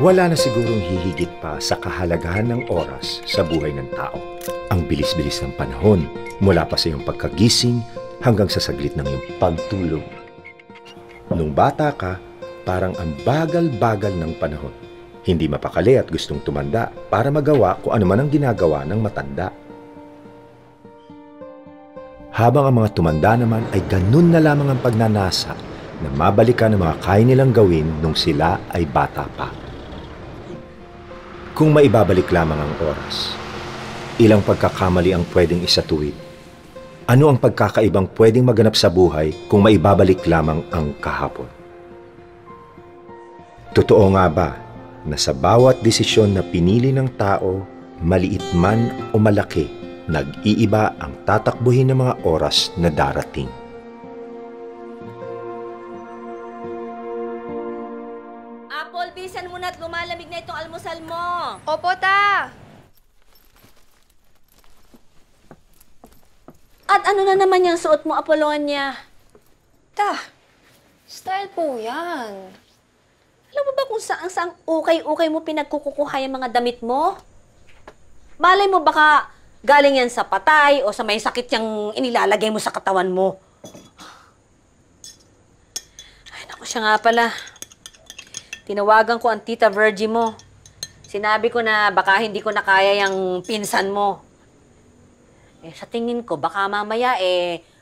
Wala na sigurong hihigit pa sa kahalagahan ng oras sa buhay ng tao. Ang bilis-bilis ng panahon, mula pa sa iyong pagkagising hanggang sa saglit ng iyong pagtulog. Nung bata ka, parang ang bagal-bagal ng panahon. Hindi mapakali at gustong tumanda para magawa kung ano man ang ginagawa ng matanda. Habang ang mga tumanda naman ay ganun na lamang ang pagnanasa na mabalikan ang mga kaya nilang gawin nung sila ay bata pa. Kung maibabalik lamang ang oras, ilang pagkakamali ang pwedeng isatuwid? Ano ang pagkakaibang pwedeng maganap sa buhay kung maibabalik lamang ang kahapon? Totoo nga ba na sa bawat desisyon na pinili ng tao, maliit man o malaki, nag-iiba ang tatakbuhin ng mga oras na darating? Opo, ta! At ano na naman yung suot mo, Apolonia? Ta, style po yan. Alam mo ba kung saan-saan ukay-ukay mo pinagkukukuha yung mga damit mo? Malay mo baka galing yan sa patay o sa may sakit yung inilalagay mo sa katawan mo. Ay, naku siya nga pala. Tinawagan ko ang Tita Virgie mo. Sinabi ko na baka hindi ko na kaya yung pinsan mo. Eh, sa tingin ko, baka mamaya,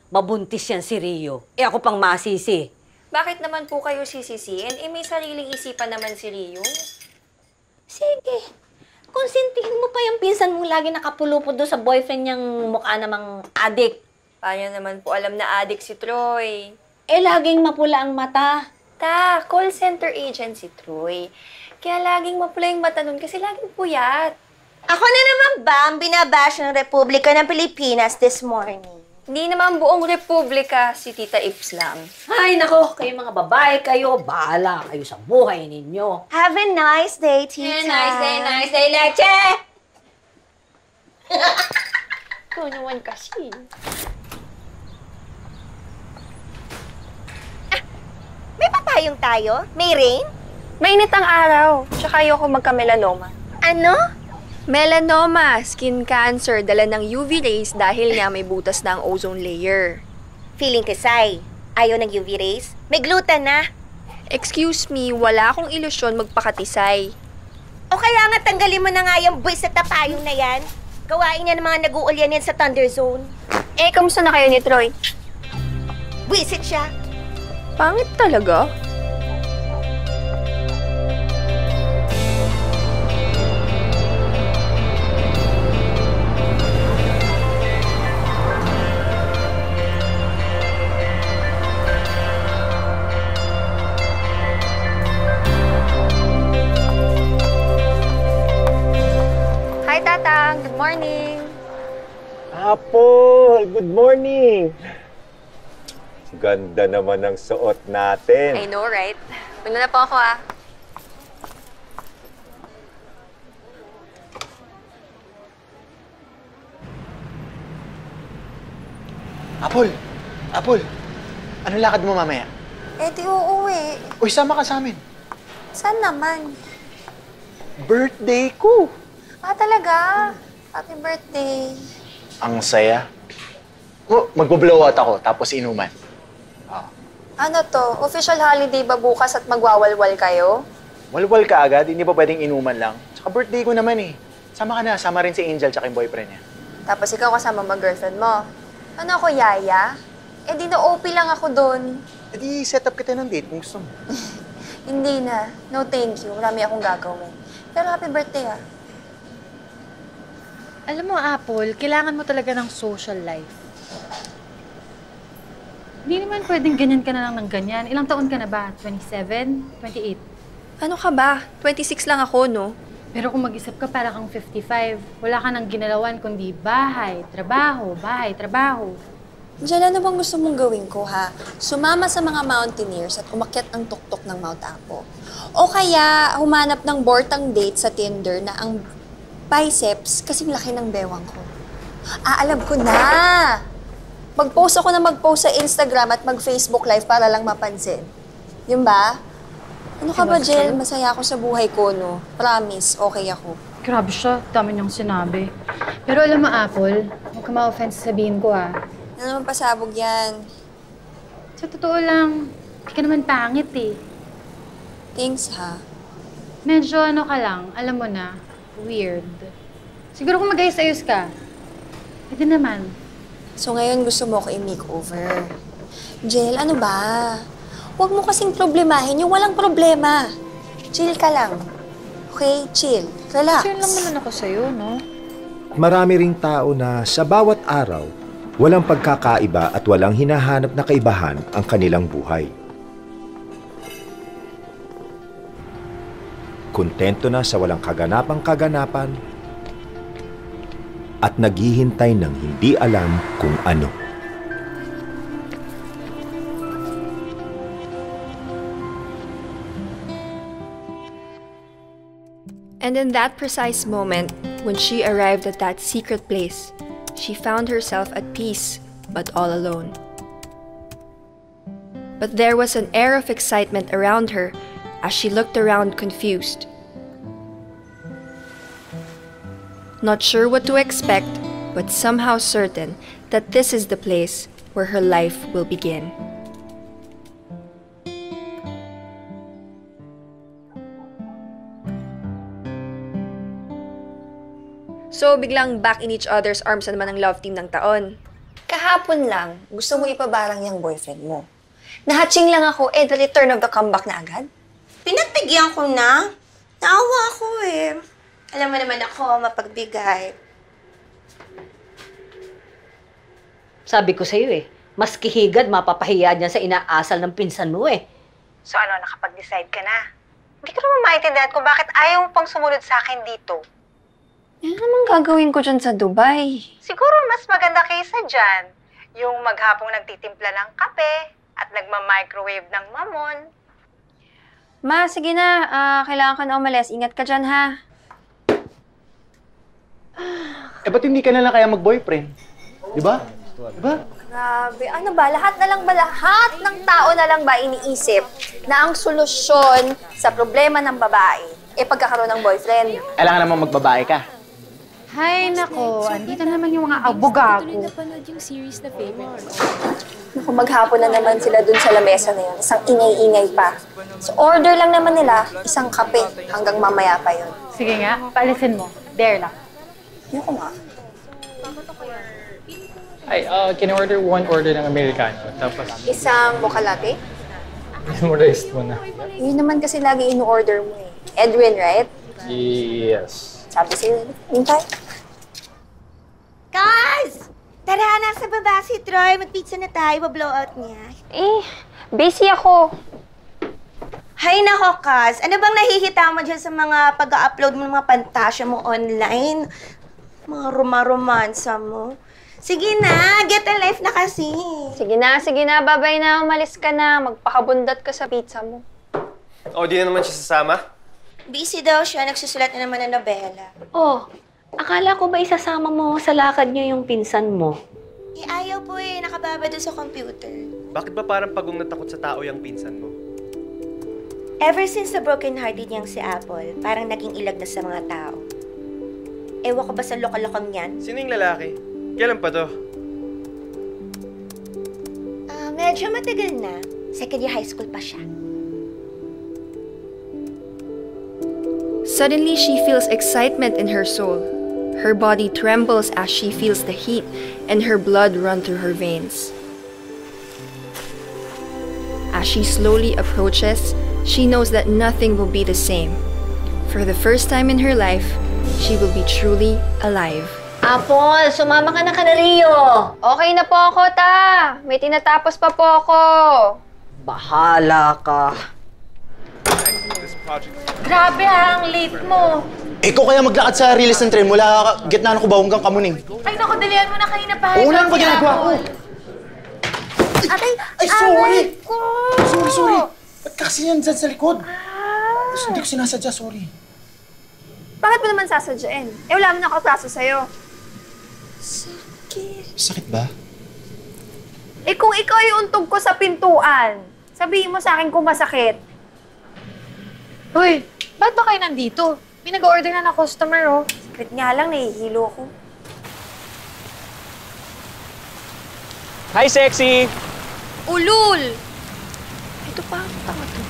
mabuntis yan si Rio. Eh, ako pang masisi. Bakit naman po kayo sisisiin? Eh, may sariling isipan naman si Rio. Sige. Konsintihin mo pa yung pinsan mong lagi nakapulupod doon sa boyfriend niyang mukha namang adik. Paano naman po alam na adik si Troy? Eh, laging mapula ang mata. Ta, call center agent si Troy. Kaya laging mapula yung mata nun kasi laging puyat. Ako na naman ba ang binabash ng Republika ng Pilipinas this morning? Hindi naman buong Republika, si Tita Ips lang. Ay, nako, kayo mga babae kayo, bahala kayo sa buhay ninyo. Have a nice day, Tita. Yeah, nice day, leche! Ito naman kasi. Ah, may papayong tayo? May rain? Mainit ang araw. Tsaka ayoko magka-melanoma. Ano? Melanoma, skin cancer, dala ng UV rays dahil nga may butas na ang ozone layer. Feeling tisay. Ayaw ng UV rays? May gluten na. Excuse me, wala akong ilusyon magpakatisay. O kaya nga tanggalin mo na nga yung buwis sa tapayong na yan. Gawain niya ng mga nag-uulyan yan sa Thunder Zone. Eh, kamusta na kayo ni Troy? Buwisit siya. Pangit talaga. Apol, good morning! Ganda naman ang suot natin. I know, right? Una na po ako, ah. Apol! Apol! Anong lakad mo mamaya? Eh, di uuwi. Uy, sama ka sa amin. Saan naman? Birthday ko! Ah, talaga? Happy birthday. Ang saya. Oh, mag-blowout ako, tapos inuman. Oh. Ano to? Official holiday ba bukas at magwawalwal kayo? Walwal ka agad? Hindi ba pwedeng inuman lang? Tsaka birthday ko naman eh. Sama ka na. Sama rin si Angel tsaka yung boyfriend niya. Tapos ikaw kasama mag-girlfriend mo. Ano ako, yaya? Eh di na-OP lang ako doon. Eh di set up kita ng date kung gusto mo. Hindi na. No thank you. Marami akong gagawin. Pero happy birthday ah. Alam mo, Apol, kailangan mo talaga ng social life. Hindi naman pwedeng ganyan ka na lang ng ganyan. Ilang taon ka na ba? 27? 28? Ano ka ba? 26 lang ako, no? Pero kung mag-isip ka, para kang 55. Wala ka nang ginalawan kundi bahay, trabaho, bahay, trabaho. Diyan, ano bang gusto mong gawin ko, ha? Sumama sa mga mountaineers at umakyat ang tuktok ng Mount Apo. O kaya, humanap ng bortang date sa Tinder na ang biceps kasing laki ng bewang ko. Ah, alam ko na! Mag-post ako na mag-post sa Instagram at mag-Facebook Live para lang mapansin. Yun ba? Ano ka ba, Jel? Masaya ako sa buhay ko, no? Promise, okay ako. Grabe siya. Dami niyang sinabi. Pero alam mo, Apple, huwag ka ma-offense sabihin ko, ah. Ano naman pasabog yan? Sa totoo lang, hindi ka naman pangit, eh. Thanks, ha? Medyo ano ka lang, alam mo na, weird. Siguro kung mag-ayos-ayos ka, pwede naman. So ngayon gusto mo ako i-makeover. Jel, ano ba? Huwag mo kasing problemahin yung walang problema. Chill ka lang. Okay? Chill. Relax. Chill lang naman ako sa'yo, no? Marami ring tao na sa bawat araw, walang pagkakaiba at walang hinahanap na kaibahan ang kanilang buhay. Kontento na sa walang kaganapang-kaganapan at naghihintay ng hindi alam kung ano. And in that precise moment, when she arrived at that secret place, she found herself at peace, but all alone. But there was an air of excitement around her as she looked around confused. Not sure what to expect, but somehow certain that this is the place where her life will begin. So, biglang back in each other's arms na naman ang love team ng taon. Kahapon lang, gusto mo ipabarang yung boyfriend mo. Nahatching lang ako, eh, the return of the comeback na agad. Pinagpigyan ko na. Naawa ako, eh. Alam mo naman ako, mapagbigay. Sabi ko sa'yo, eh. Mas kihigad, mapapahiya niya sa inaasal ng pinsan mo, eh. So, ano, nakapag-decide ka na? Hindi ko naman maintindihan kung bakit ayaw mo pang sumunod sa akin dito. Ano naman gagawin ko dyan sa Dubai? Siguro mas maganda kaysa dyan. Yung maghapong nagtitimpla ng kape at nagma-microwave ng mamon. Ma, sige na. Kailangan ka na umalis. Ingat ka dyan, ha? Eh, ba't hindi ka na lang kaya mag-boyfriend? Diba? Diba? Grabe. Ano ba? Lahat na lang ba? Lahat ng tao na lang ba iniisip na ang solusyon sa problema ng babae eh pagkakaroon ng boyfriend? Kailangan naman magbabae ka. Hay nako, andito naman yung mga aboga ko. Naku, maghapon na naman sila dun sa lamesa na yun. Isang ingay-ingay pa. So order lang naman nila, isang kape hanggang mamaya pa yun. Sige nga, paalisin mo. Dare lang. Ayoko nga. Ay, can I order one order ng Americano? Tapos... Isang mocha latte? Memorize mo na. Yun naman kasi lagi in-order mo eh. Edwin, right? Yes. Sabi sa'yo, hintay. Guys! Tara, nasa baba si Troy. Mag-pizza na tayo. Mablowout niya. Eh, busy ako. Hay nako, Kaz. Ano bang nahihita mo dyan sa mga pag-upload mo ng mga pantasya mo online? Mga romaromansa mo. Sige na, get a life na kasi. Sige na, babay na. Umalis ka na. Magpakabundat ka sa pizza mo. O, di na naman siya sasama? Busy daw siya. Nagsusulat na naman ng nobela. Oh, akala ko ba isasama mo sa lakad niyo yung pinsan mo? Eh, ayaw po eh. Nakababa doon sa computer. Bakit ba parang pagong natakot sa tao yung pinsan mo? Ever since the broken-hearted niyang si Apple, parang naging ilag na sa mga tao. Ewan ko ba sa lokalokam niyan? Sino yung lalaki? Kailan pa to? Medyo matagal na. Second year high school pa siya. Suddenly, she feels excitement in her soul. Her body trembles as she feels the heat and her blood run through her veins. As she slowly approaches, she knows that nothing will be the same. For the first time in her life, she will be truly alive. Apol, sumama ka na ka na Rio! Okay na po ako, ta! May tinatapos pa po ako! Bahala ka! Grabe ha, ang late mo. Ikaw kaya maglakad sa release ng tren mula gitnaan ko ba hanggang Kamuning? Ay naku, dalihan mo na kayo na pahay. Oo lang, pag-inagwa ko. Ay, sorry! Sorry. Ba't kasi yan dyan sa likod? Hindi ko sinasadya, sorry. Bakit mo naman sasadyain? Eh, wala mo na katraso sa'yo. Sakit. Sakit ba? Eh, kung ikaw ay untog ko sa pintuan, sabihin mo sa akin kung masakit. Uy, ba't ba kayo nandito? May nag-order na customer, oh. Sakit nga lang, nahihilo ako. Hi, sexy! Ulul! Ito pa, tama to.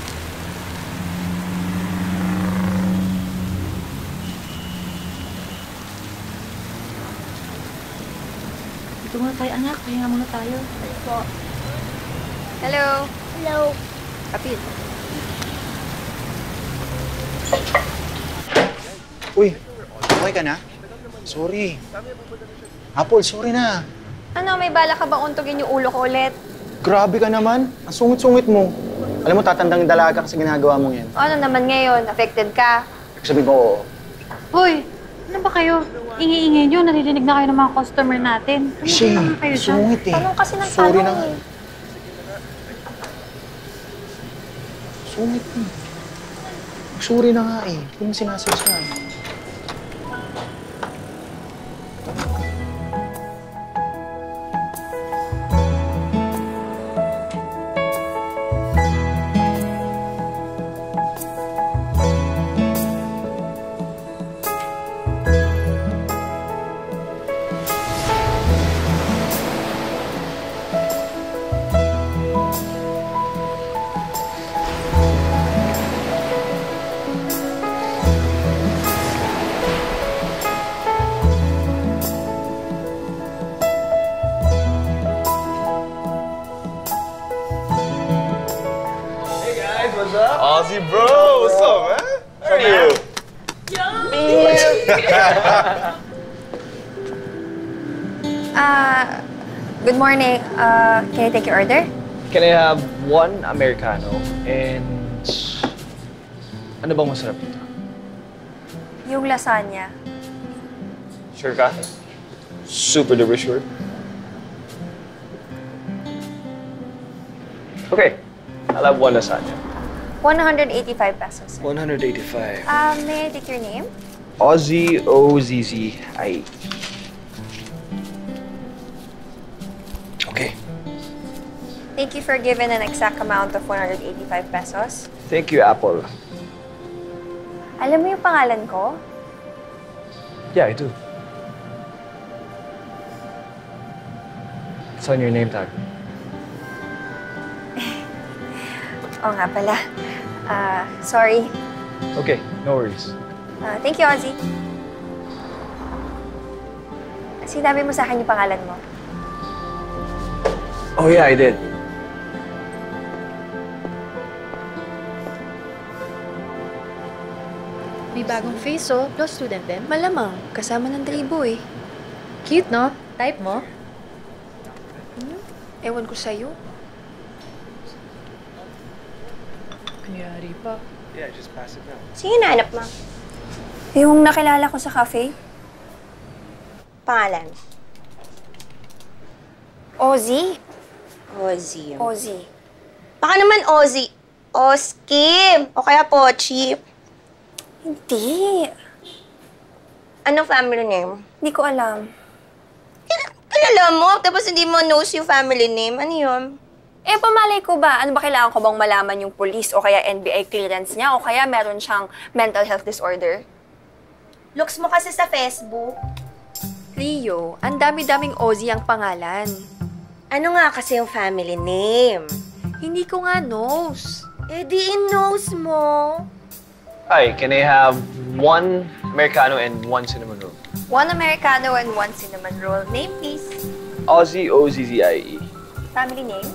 Ito muna tayo, anak. Pahinga muna tayo. Hello. Hello. Hello. Kapit. Uy, okay ka na? Sorry. Apol, sorry na. Ano, may bala ka bang untugin yung ulo ko ulit? Grabe ka naman. Ang sungit-sungit mo. Alam mo, tatandang dalaga ka sa ginagawa mo yan. Ano naman ngayon? Affected ka? Sabi ko, oo. Uy, ano ba kayo? Ingi-ingay nyo. Naririnig na kayo ng mga customer natin. Shit, sungit eh. Tanong kasi ng tanong na... eh. Sungit eh. Sorry na nga eh. Hindi mo sinasabi. Ozzie, bro! What's up, man? How are you? Good morning. Can I take your order? Can I have one Americano and... Ano bang masarap dito? Yung lasagna. Sure ka? Super duper sure. Okay. I'll have one lasagna. 185 pesos. 185. May I take your name? Ozzie, O-Z-Z-I-E. Okay. Thank you for giving an exact amount of 185 pesos. Thank you, Apple. Alam mo yung pangalan ko? Yeah, I do. It's on your name tag. Oo nga pala. Sorry. Okay, no worries. Thank you, Ozzie. Sinabi mo sa akin yung pangalan mo. Oh yeah, I did. May bagong face, oh. Law student din. Malamang. Kasama ng tribo, eh. Cute, no? Type mo? Hmm? Ewan ko sa'yo. Nangyari pa. Yeah, just pass it down. Sige, nahanap, ma. Yung nakilala ko sa cafe. Pangalan. Ozzie? Ozzie. Ozzie. Baka naman Ozzie. Oski. O kaya Pochi. Hindi. Anong family name? Hindi ko alam. Kilala mo? Tapos hindi mo knows yung family name. Ano yun? Eh, pamalay ko ba? Ano ba kailangan ko bang malaman yung police o kaya NBI clearance niya o kaya meron siyang mental health disorder? Looks mo kasi sa Facebook. Rio, ang dami-daming Ozzie ang pangalan. Ano nga kasi yung family name? Hindi ko nga knows. Eh, di in-knows mo. Ay, can I have one Americano and one cinnamon roll? One Americano and one cinnamon roll. Name, please. Ozzie, O-Z-Z-I-E. Family name?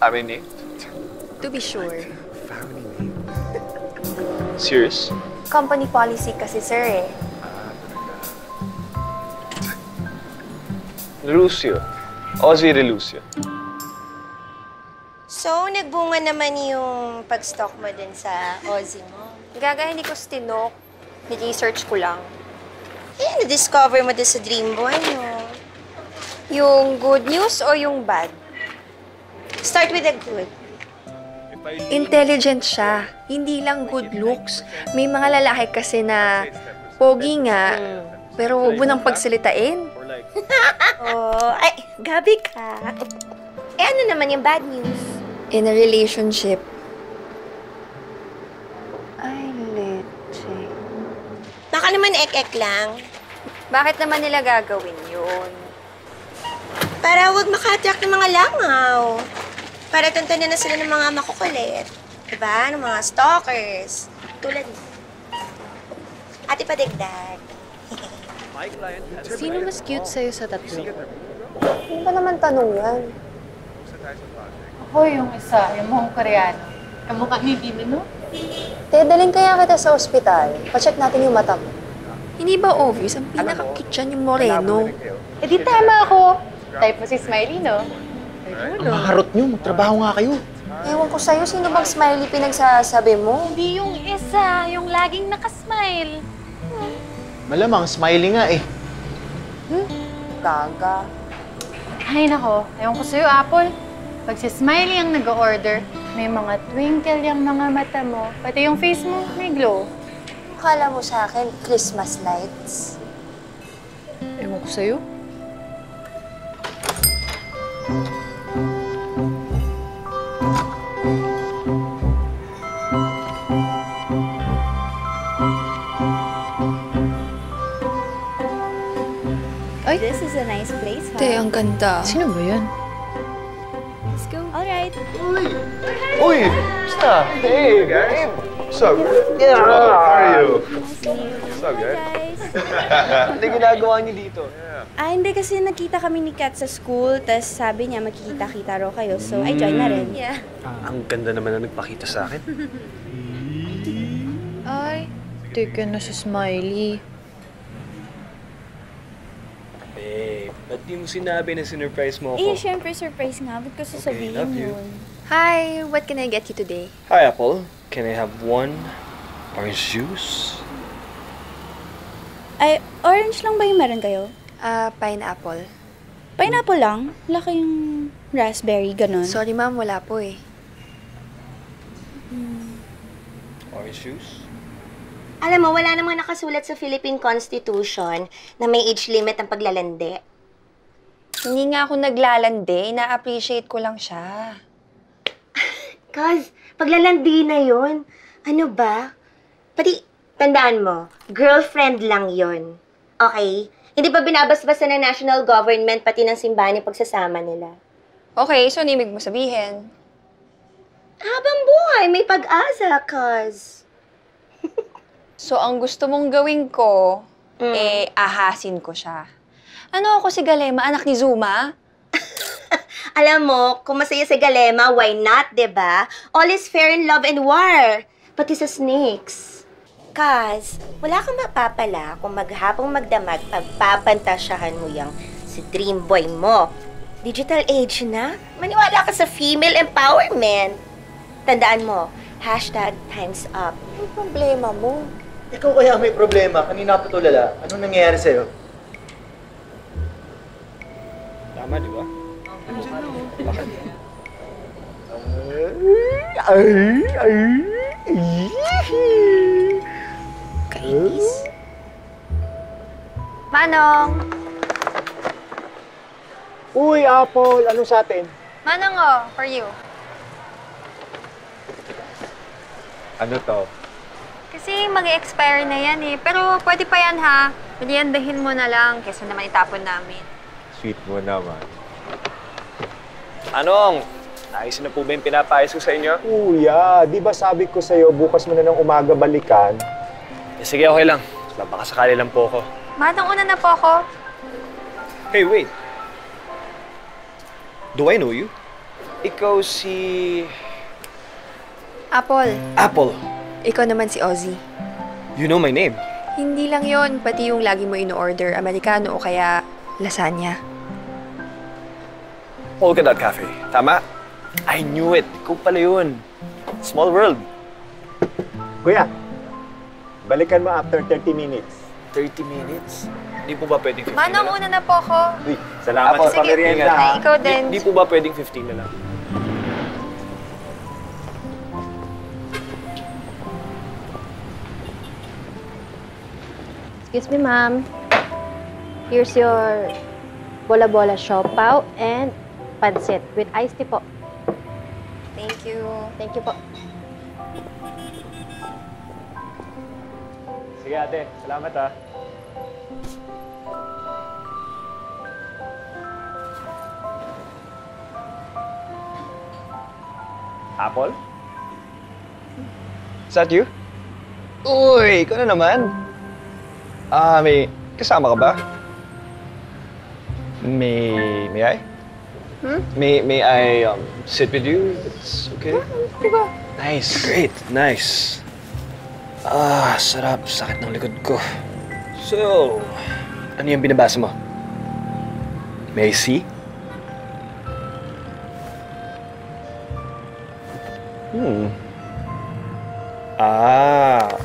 Family name? To be sure. Family name? Serious? Company policy kasi, sir, eh. Relucio. Ozzie Relucio. So, nagbunga naman yung pag-stock mo din sa Ozzie mo. Gaga, hindi ko stinok. Nag-research ko lang. Eh, na-discover mo din sa dream boy, no? Yung good news o yung bad? Start with a good. Intelligent siya. Hindi lang good looks. May mga lalaki kasi na pogi nga, pero huwag mo nang pagsalitain. Oh, ay, gabi ka. Eh, ano naman yung bad news? In a relationship. Baka naman ek-ek lang. Bakit naman nila gagawin yun? Para huwag maka-attract ng mga langaw. Para tantanan na sila ng mga makukulit. Diba? Ng mga stalkers. Tulad mo. Ate Padegdag. Sino mas cute sa'yo sa tatlo? Hindi ba naman tanong yan? Ako yung isa, yung mukhang Koreano. Kamukha ni Dina, no? Te, daling kaya kita sa ospital. Pacheck natin yung mata mo. Hindi ba obvious? Ang pinaka-kitchen yung moreno. Eh di tama ako. Type mo si Smiley, no? Ang maharot nyo. Magtrabaho nga kayo. Ewan ko sa'yo. Sino bang Smiley pinagsasabi mo? Hindi yung isa. Yung laging nakasmile. Malamang Smiley nga eh. Gaga. Ay nako. Ewan ko sa'yo, Apple. Pag si Smiley ang nag-order, may mga twinkle yung mga mata mo. Pati yung face mo, may glow. Akala mo sa akin, Christmas lights? Ewan ko sa'yo. Ay! This is a nice place, huh? Te, ang ganda. Sino ba yan? Let's go. Alright. Uy! Uy! Basta! Hey, guys! So, yeah. How are you? Nice to meet you. So good. Hindi ginagawa niyo dito. Ah, hindi kasi nakita kami ni Kat sa school, tapos sabi niya magkikita-kita raw kayo, so I join na rin. Yeah. Ang ganda naman na nagpakita sa akin. Ay, teka na si Smiley. Babe, ba't di mo sinabi na sinurprise mo ako? Eh, siyempre surprise nga, ba't ko sasabihin yun? Hi, what can I get you today? Hi, Apple. Can I have one orange juice? Ay, orange lang ba yung meron kayo? Ah, pineapple. Pineapple lang? Wala kayong raspberry, ganun? Sorry ma'am, wala po eh. Orange juice? Alam mo, wala namang nakasulat sa Philippine Constitution na may age limit ang paglalande. Hindi nga ako naglalande, na-appreciate ko lang siya. Cause, paglalandi na yun. Ano ba? Pati, tandaan mo, girlfriend lang yun. Okay? Hindi pa binabasbasa ng national government pati ng simbahan yung pagsasama nila. Okay, so ibig mo sabihin? Habang buhay, may pag-asa, cause... So, ang gusto mong gawin ko, eh, ahasin ko siya. Ano ako si Galema, anak ni Zuma? Alam mo, kung masaya si Galema, why not, diba? All is fair in love and war. Pati sa snakes. Kaz, wala kang mapapala kung maghapong magdamag pagpapantasyahan mo yung si dream boy mo. Digital age na, maniwala ka sa female empowerment. Tandaan mo, #TimesUp. Anong problema mo? Ikaw kaya may problema. Kanina ka tulala. Anong nangyayari sa'yo? Tama, diba? Kainis. Manong! Uy, Apple! Anong sa atin? Manong, oh! For you. Ano to? Kasi mag-expire na yan eh. Pero pwede pa yan ha. Maliandahin mo na lang kesa naman itapon namin. Sweet mo naman. Anong? Naayos na po ba yung pinapaayos ko sa inyo? Kuya, di ba sabi ko sa'yo bukas mo na ng umaga balikan? Eh, sige, okay lang. Baka sakali lang po ako. Manong, una na po ako. Hey, wait. Do I know you? Ikaw si... Apple. Apple. Ikaw naman si Ozzie. You know my name. Hindi lang yon, pati yung lagi mo in-order, Amerikano o kaya lasagna. Polka Dot Cafe. Tama? I knew it. Ikaw pala yun. Small world. Kuya, balikan mo after 30 minutes. 30 minutes? Di po ba pwedeng 15 na lang? Manong, una na po ako. Uy, salamat sa pamirihan na. Sige, ikaw din. Di po ba pwedeng 15 na lang? Excuse me, ma'am. Here's your bola-bola siopaw and pansit with iced tea po. Thank you. Thank you po. Sige ate, salamat ha. Apple? Is that you? Uy, ikaw na naman. May kasama ka ba? May I? Hmm? May I sit with you? It's okay? Diba? Nice. Great. Nice. Sarap. Sakit ng likod ko. So, ano yung binabasa mo? May I see?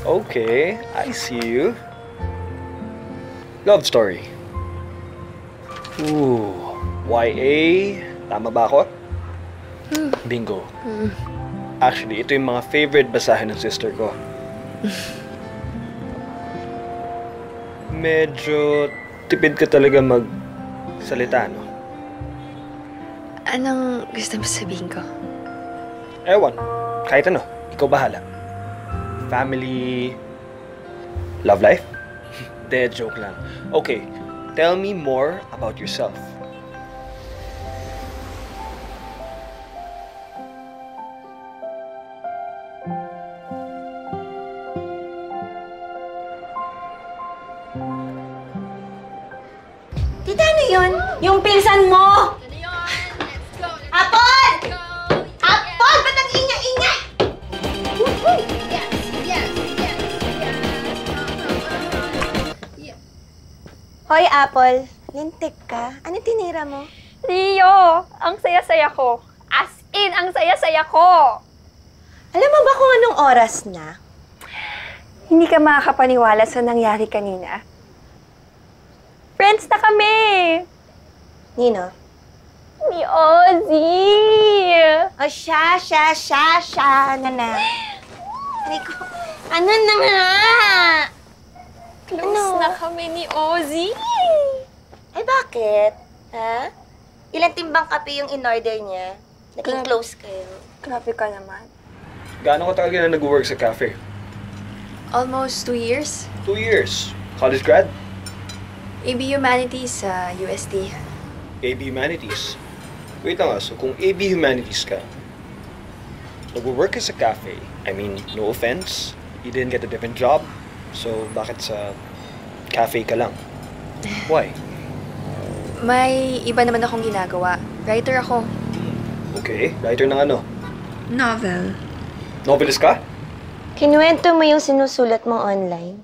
Okay. I see you. Love story. Ooh. YA. Tama ba ako? Bingo. Actually, ito yung mga favorite basahin ng sister ko. Medyo tipid ka talaga magsalita, no? Anong gusto mo sabihin ko? Ewan. Kahit ano. Ikaw bahala. Family, love life? Dead joke lang. Okay, tell me more about yourself. Tita, ano yun? Yung pinsan mo! Apol! Apol! Ba't ang inya-inya? Hoy, Apple. Lintik ka. Ano tinira mo? Rio! Ang saya-saya ko. As in, ang saya-saya ko! Alam mo ba kung anong oras na? Hindi ka makakapaniwala sa nangyari kanina. Friends na kami! Nino? Ni Ozzie! O oh, siya! Ano na? Ano na nga? Close na kami ni Ozzie! Ay, bakit? Ha? Ilang timbang kape yung in-order niya? Naging close kayo. Grabe ka naman. Gaano ka talaga na nag-work sa cafe? Almost 2 years. 2 years? College grad? AB Humanities sa USD. AB Humanities? Wait lang so kung AB Humanities ka, nag-work ka sa cafe, I mean, no offense, you didn't get a different job, so, bakit sa cafe ka lang? Why? May iba naman akong ginagawa. Writer ako. Okay. Writer ng ano? Novel. Novelist ka? Kinuwento mo yung sinusulat mong online?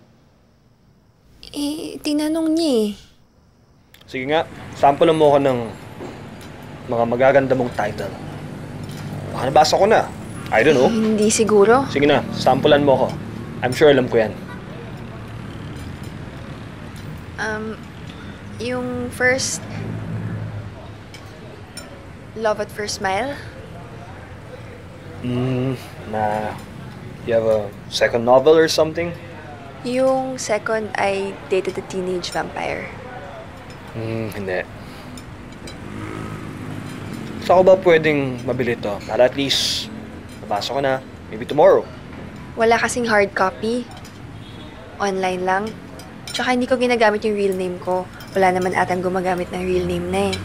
Eh, tinanong niya eh. Sige nga. Sample mo ko ng mga magaganda mong title. Baka nabasa ko na. I don't know. Hindi siguro. Sige na. Samplean mo ko. I'm sure alam ko yan. Yung first, love at first smile. You have a second novel or something? Yung second, I dated a teenage vampire. Hindi. Saan ko ba pwedeng mabili ito? Para at least, nabasa ko na. Maybe tomorrow. Wala kasing hard copy. Online lang. Tsaka hindi ko ginagamit yung real name ko. Wala naman atang gumagamit ng real name na eh.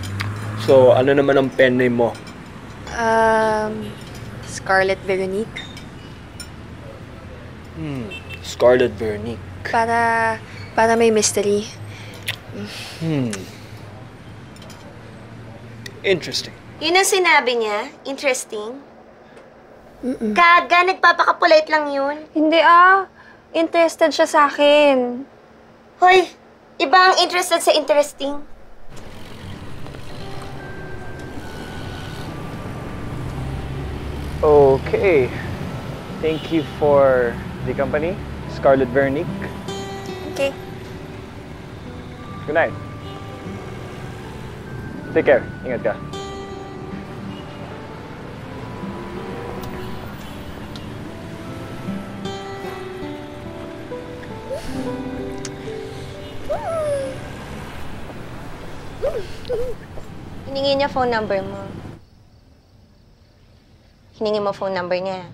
So, ano naman ang pen name mo? Scarlet Veronique. Scarlet Veronique. Para may mystery. Interesting. Yun ang sinabi niya? Interesting? Kaga, nagpapakapolite lang yun. Hindi interested siya sa akin. Hoy, iba ang interested sa interesting. Okay. Thank you for the company, Scarlet Veronique. Okay. Good night. Take care. Ingat ka. Hiningi niya phone number mo. Hiningi mo phone number niya.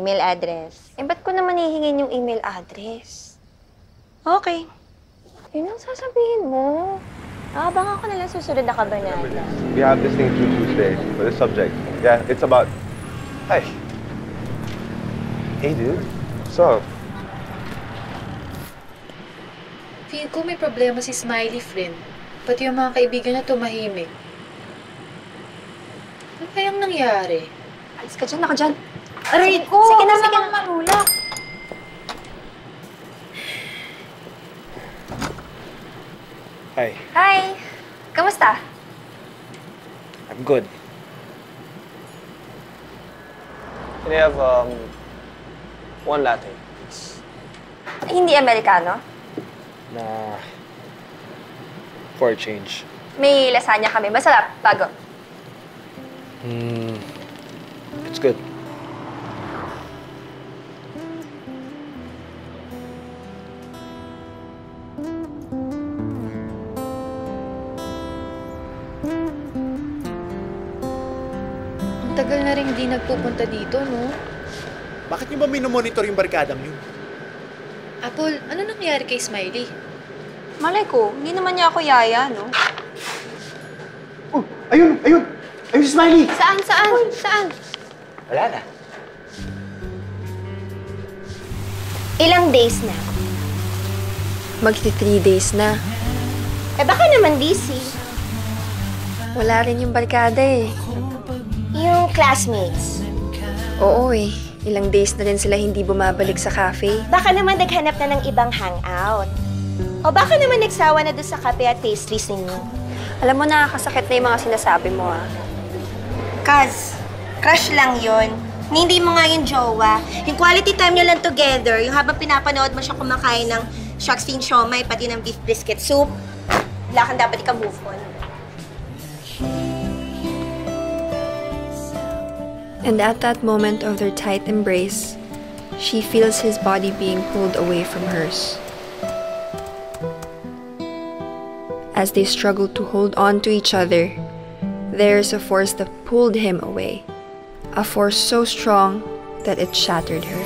Email address. Eh, ba't ko naman hihingin yung email address? Okay. Yun ang sasabihin mo. Nakabang ako nalang susunod na kabanata. We have this thing through Tuesday for this subject. Yeah, it's about... Hey! Hey, dude. What's up? Feel ko may problema si Smiley friend. Pati yung mga kaibigan na tumahimik. Ano kayang nangyari? Alis ka dyan, ako dyan. Aray ko! Sige na, sige na. Marulak. Hi. Hi! Kamusta? I'm good. Can I have, one latte? Ay, hindi Americano? Nah. For a change. May lasagna kami. Masarap. Bago. Hmm. It's good. Tagal na rin hindi nagpupunta dito, no? Bakit nyo ba minomonitor yung barkada niyo? Apol, ano nangyari kay Smiley? Malay ko, hindi naman niya ako yaya, no? Oh, ayun! Ayun! Ayun si Smiley! Saan? Saan? Oy. Saan? Wala na. Ilang days na? Magti-3 days na. Eh, baka naman busy. Wala rin yung barkada, eh. Yung classmates. Oo eh. Ilang days na rin sila hindi bumabalik sa cafe. Baka naman naghanap na ng ibang hangout. O baka naman nagsawa na doon sa cafe at pastries ninyo. Alam mo, nakakasakit na yung mga sinasabi mo, ah. Kaz, crush lang yun. Hindi mo nga yung jowa. Yung quality time nyo lang together, yung habang pinapanood mo siya kumakain ng shark's fin siomai, pati ng beef brisket soup, wala kang dapat ika-move on. And at that moment of their tight embrace, she feels his body being pulled away from hers. As they struggle to hold on to each other, there is a force that pulled him away, a force so strong that it shattered her.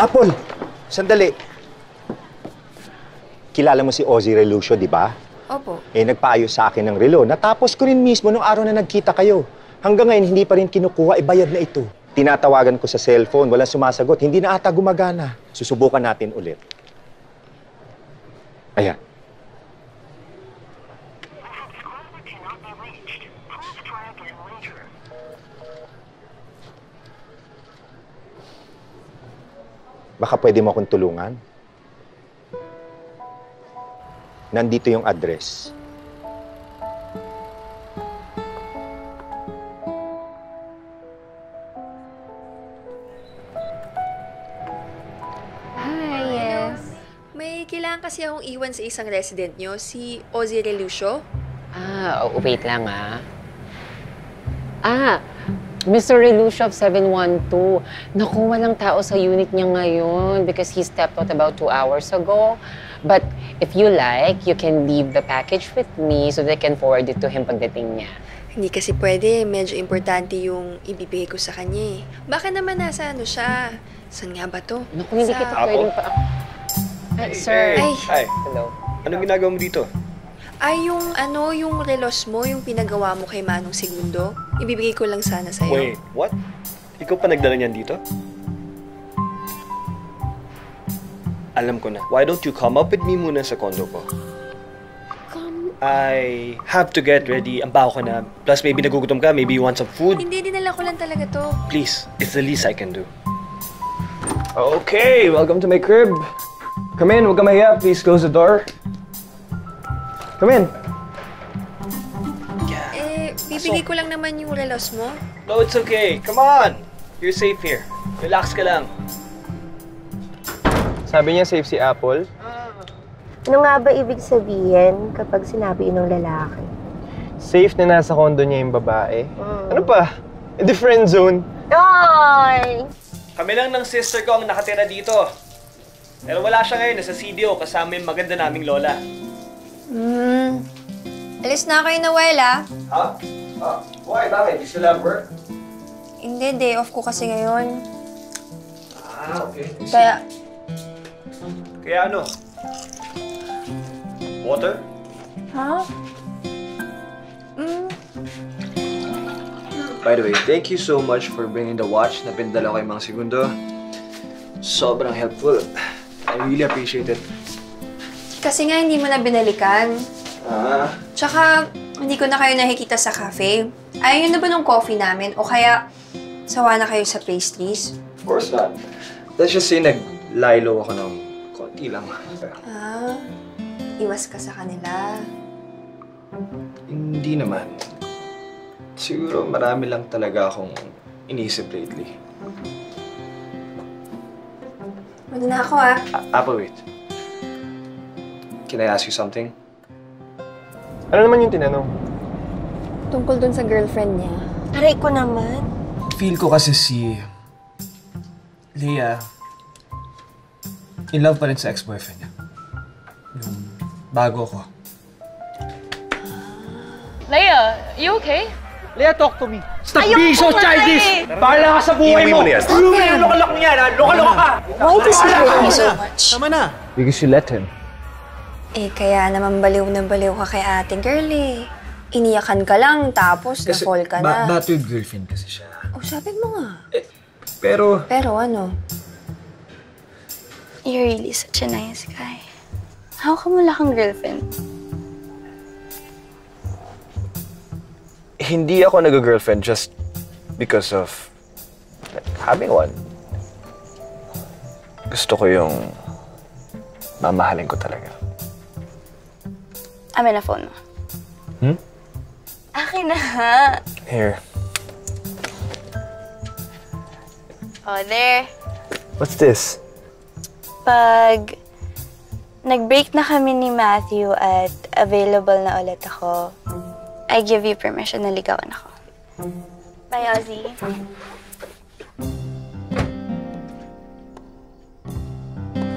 Apol! Sandali. Kilala mo si Ozzie Relucio, di ba? Opo. Eh, nagpaayos sa akin ng relo. Natapos ko rin mismo nung araw na nagkita kayo. Hanggang ngayon, hindi pa rin kinukuha. Ibayad na ito. Tinatawagan ko sa cellphone. Walang sumasagot. Hindi na ata gumagana. Susubukan natin ulit. Ayan. Baka pwede mo akong tulungan. Nandito yung address. Hi, yes. May kailangan kasi akong iwan sa isang resident nyo, si Ozzie Relucio. Ah, wait lang ah. Ah, Mr. Relucio of 712, naku, walang tao sa unit niya ngayon because he stepped out about 2 hours ago. But if you like, you can leave the package with me so they can forward it to him pagdating niya. Hindi kasi pwede. Medyo importante yung ibibigay ko sa kanya eh. Baka naman nasa ano siya. Saan nga ba to? Naku, hindi kita pwedeng pa... Hey, sir. Ay. Hi. Hello. Anong ginagawa mo dito? Ay, yung ano, yung relos mo, yung pinagawa mo kay Manong Segundo, ibibigay ko lang sana sa'yo. Wait, what? Ikaw pa nagdala niyan dito? Alam ko na. Why don't you come up with me muna sa condo ko? I have to get ready. Ang baho ka na. Plus, maybe nagugutom ka. Maybe you want some food. Hindi, dinala ko lang talaga to. Please, it's the least I can do. Okay, welcome to my crib. Come in, huwag ka mahiya. Please close the door. Come in. Yeah. Eh, bibigay ko lang naman yung relos mo. No, it's okay. Come on! You're safe here. Relax ka lang. Sabi niya safe si Apple. Ano nga ba ibig sabihin kapag sinabi ng lalaki? Safe na nasa condo niya yung babae. Ano pa? Edi friend zone. Ay! Kami lang ng sister ko ang nakatira dito. Pero wala siya ngayon, nasa CDO kasama yung maganda naming lola. Hmm. Alis na kayo na Noel, ah. Ha? Ha? Why? Bakit? You still have work? Hindi, day off ko kasi ngayon. Ah, okay. Kaya... Kaya ano? Water? Ha? Hmm. By the way, thank you so much for bringing the watch na pindala kay Mang Segundo. Sobrang helpful. I really appreciate it. Kasi nga hindi mo na binalikan. Ah. Tsaka, hindi ko na kayo nakikita sa cafe. Ayaw yun na ba nung coffee namin? O kaya, sawa na kayo sa pastries? Of course not. Let's just say, nag-lilo ako ng konti lang. Ah, iwas ka sa kanila. Hindi naman. Siguro marami lang talaga akong iniisip lately. Wala na ako, ah. Apa, wait. Can I ask you something? Ano naman yung tinanong? Tungkol dun sa girlfriend niya. Aray ko naman. Feel ko kasi si... Lea... in love pa rin sa ex-boyfriend niya. Yung bago ko. Lea, you okay? Lea, talk to me. Stop being so childish! Bahala ka sa buhay mo! Okay! Loka-loka niya! Loka-loka ka! Why does he love me so much? Tama na! Because you let him. Eh, kaya naman baliw na baliw ka kay ating girl eh. Iniyakan ka lang, tapos na-fall ka na. Battered girlfriend kasi siya. Usapin mo nga. Eh, pero... Pero ano? You're really such a nice guy. How come wala kang girlfriend? Hindi ako nag-girlfriend just because of having one. Gusto ko yung mamahalin ko talaga. Amin na phone mo. Hmm? Akin na ha. Here. Oh, there. What's this? Pag nag-break na kami ni Matthew at available na ulit ako, I give you permission na ligawan ako. Bye, Ozzie.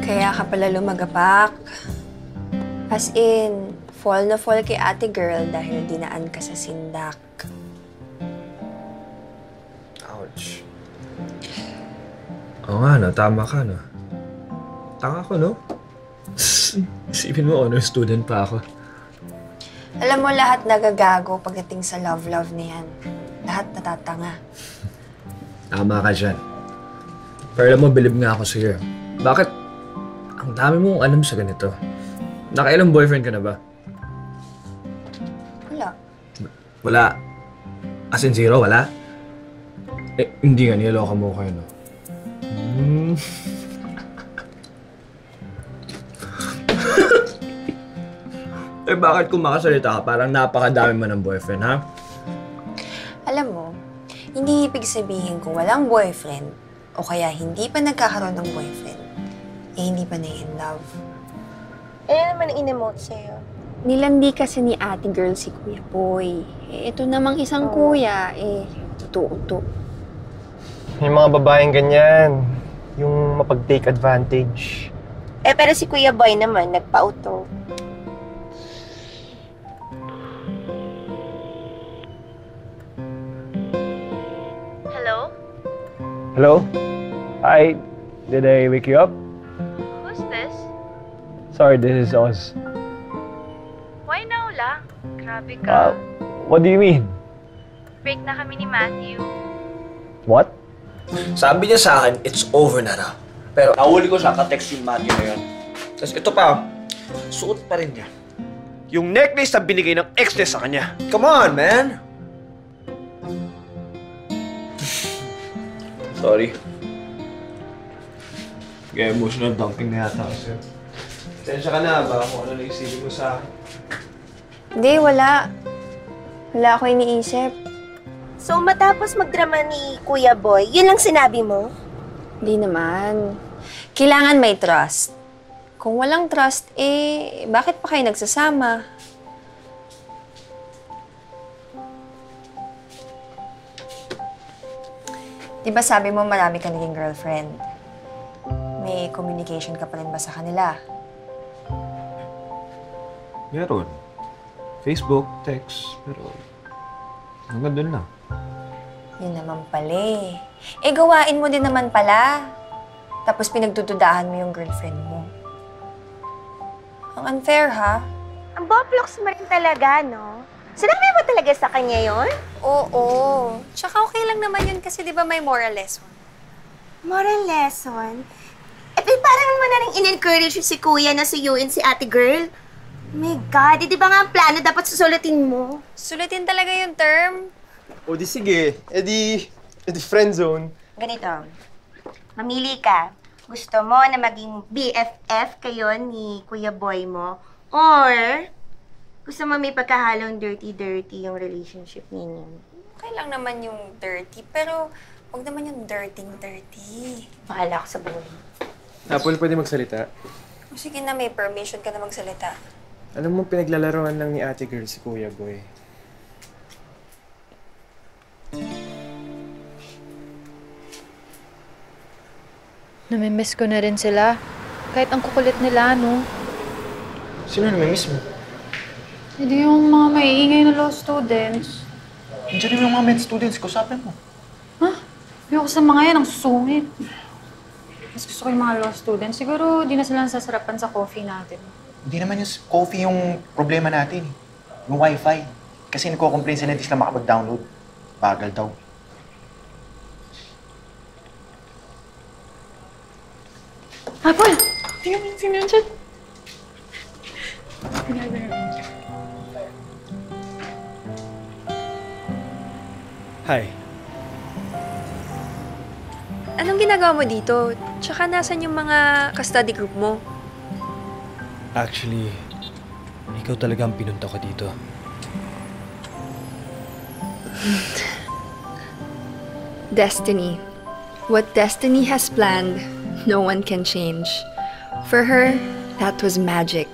Kaya ka pala lumagapak. As in, fall na fall kay ate girl dahil dinaan ka sa sindak. Ouch. Oo nga, no? Tama ka, no? Tanga ko, no? Isipin mo, honor student pa ako. Alam mo, lahat nagagago pagdating sa love-love na yan. Lahat natatanga. Tama ka dyan. Pero alam mo, bilib nga ako sa'yo. Bakit? Ang dami mong alam sa ganito. Nakailang boyfriend ka na ba? Wala. As in zero, wala? Eh, hindi nga, niloka mo kayo, no? Hmm. Eh, bakit kung makasalita ka, parang napakadami man ng boyfriend, ha? Alam mo, hindi ibig sabihin kung walang boyfriend o kaya hindi pa nagkakaroon ng boyfriend, eh hindi pa na-in love. Eh, naman in-emote sa'yo. Nilandi kasi ni ating girl si Kuya Boy. Eh, ito namang isang kuya, eh, totoo. May mga babaeng ganyan, yung mapag-take advantage. Eh, pero si Kuya Boy naman, nagpa-auto. Hello? Hello? Hi, did I wake you up? Who's this? Sorry, this is Oz. Why now, La? Grabe ka. What do you mean? Break na kami ni Matthew. What? Sabi niya sa akin, it's over na raw. Pero nahuli ko siya, ka-text yung Matthew na yun. Tapos ito pa, suot pa rin niya. Yung necklace na binigay ng ex niya sa kanya. Come on, man! Sorry. Kaya emotional dumping na yata kasi. Tensya ka na ba kung ano naisipin mo sa akin? Hindi, wala. Wala ako iniisip. So, matapos magdrama ni Kuya Boy, yun lang sinabi mo? Hindi naman. Kailangan may trust. Kung walang trust, eh, bakit pa kayo nagsasama? Di ba sabi mo marami ka naging girlfriend? May communication ka pa rin ba sa kanila? Meron. Facebook, text, pero hanggang doon lang. Yun naman pala eh. Eh, gawain mo din naman pala. Tapos pinagdududahan mo yung girlfriend mo. Ang unfair, ha? Ang boblox mo rin talaga, no? Sinabi mo talaga sa kanya yon? Oo. Tsaka okay lang naman yun kasi di ba may moral lesson? Moral lesson? Eh, parang mo na rin in-encourage si kuya na suyuin si ate girl. Oh my God, eh, di ba nga ang plano dapat susulutin mo? Sulutin talaga yung term? O di sige, edi friend zone. Ganito, mamili ka. Gusto mo na maging BFF kayo ni Kuya Boy mo? Or, gusto mo may pagkahalong dirty-dirty yung relationship ninyo? Okay lang naman yung dirty, pero huwag naman yung dirty-dirty. Bahala ako sa buhay. Apol, pwede magsalita? O sige na, may permission ka na magsalita. Alam mo, pinaglalaroan lang ni ate girl si Kuya Boy. Namimiss ko na rin sila. Kahit ang kukulit nila, no? Sino namimiss mo? Hindi yung mga maiingay na law students. Andiyan rin yung mga med students ko. Sabi mo. Ha? Ayoko sa mga yan. Ang sungit. Mas gusto ko yung mga law students. Siguro di na silang sasarapan sa coffee natin. Hindi naman yung coffee yung problema natin. Yung wifi. Kasi nagko-complain sila hindi sila makapag-download. Bagal daw. Apol! Tingnan mo yung sino yun dyan. Hi. Anong ginagawa mo dito? Tsaka nasan yung mga ka-study group mo? Actually, ikaw talaga ang pinunta ko dito. Destiny. What destiny has planned, no one can change. For her, that was magic.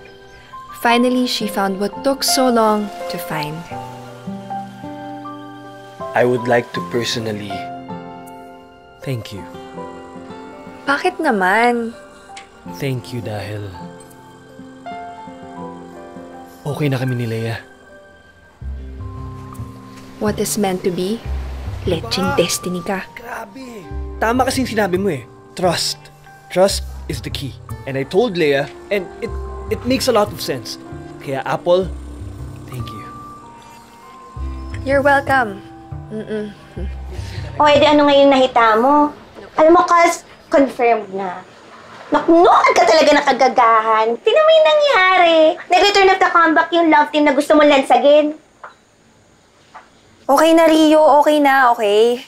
Finally, she found what took so long to find. I would like to personally thank you. Bakit naman? Thank you dahil okay na kami ni Lea. What is meant to be, leching destiny ka. Grabe. Tama kasi yung sinabi mo eh. Trust. Trust is the key. And I told Lea and it makes a lot of sense. Kaya, Apple, thank you. You're welcome. O, edi ano ngayon nahita mo? Alam mo, Kaz, confirmed na. Naknukan ka talaga na kagagahan. Sino may nangyari? Nag-return of the comeback yung love team na gusto mo lansagin. Okay na, Rio. Okay na, okay?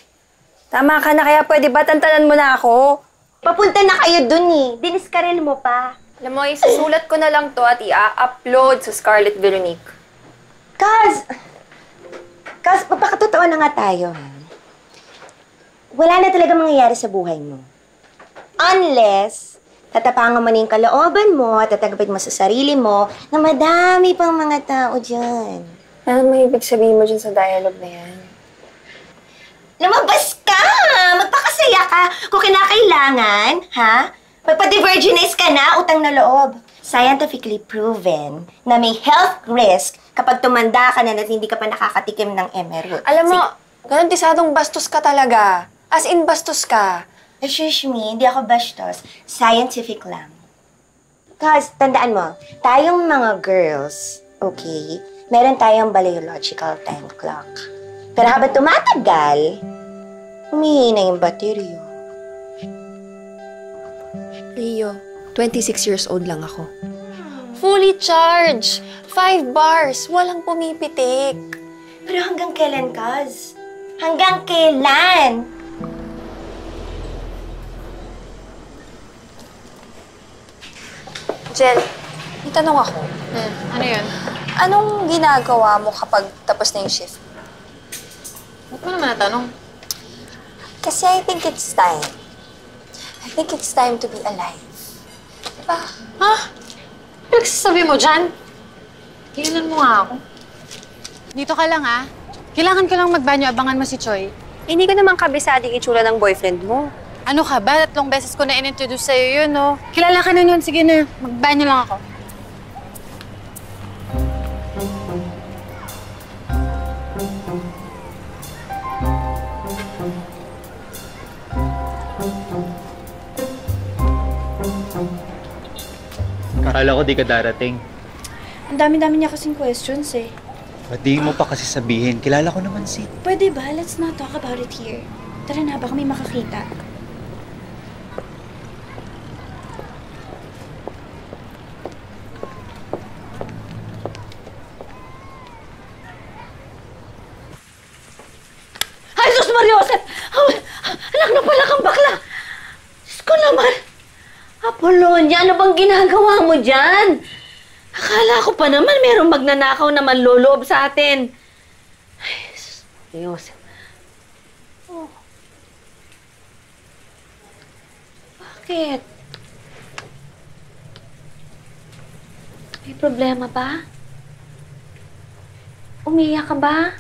Tama ka na, kaya pwede ba tantanan mo na ako? Papunta na kayo dun eh. Diniskaril mo pa. Alam mo, isusulat ko na lang to at i-upload sa Scarlet Veronique. Kaz, mapakatotoo na nga tayo. Wala na talaga mangyayari sa buhay mo. Unless, tatapangan mo na yung kalooban mo, tatagapit mo sa sarili mo, na madami pang mga tao dyan. Ano may ibig sabihin mo dyan sa dialogue na yan? Lumabas ka! Magpakasaya ka! Kung kinakailangan, ha? Magpa-divergenize ka na, utang na loob. Scientifically proven na may health risk kapag tumanda ka na at hindi ka pa nakakatikim ng emerald. Alam mo, garantisadong bastos ka talaga. As in, bastos ka. Excuse me, hindi ako bastos. Scientific lang. Guys, tandaan mo, tayong mga girls, okay, meron tayong biological time clock. Pero habang tumatagal, humihina yung baterya. Rio, 26 years old lang ako. Fully charged! 5 bars! Walang pumipitik! Pero hanggang kailan, Kaz? Hanggang kailan? Jel, may tanong ako. Ano yun? Anong ginagawa mo kapag tapos na yung shift? Ba't mo naman natanong? Kasi I think it's time. I think it's time to be alive. Diba? Ha? Pinagsasabi mo dyan? Kailan mo nga ako? Dito ka lang, ha? Kailangan ko lang magbanyo. Abangan mo si Choi. Hindi ko naman kabisading itsura ng boyfriend mo. Ano ka ba? 3 beses ko na inintroduce sa'yo yun, no? Kilala ka na nun. Sige na. Magbanyo lang ako. Akala ko di ka darating. Ang dami-dami niya kasing questions eh. Pwede mo pa kasi sabihin. Kilala ko naman si... Pwede ba? Let's not talk about it here. Tara na, baka may makakita. Ay, Sus Maria Joseph! Anak na pala kang bakla! Sus ko naman! Apolonia, ano bang ginagawa mo dyan? Akala ko pa naman merong magnanakaw na manloloob sa atin. Ay, Diyos. Oh. Bakit? May problema ba? Umiyak ka ba?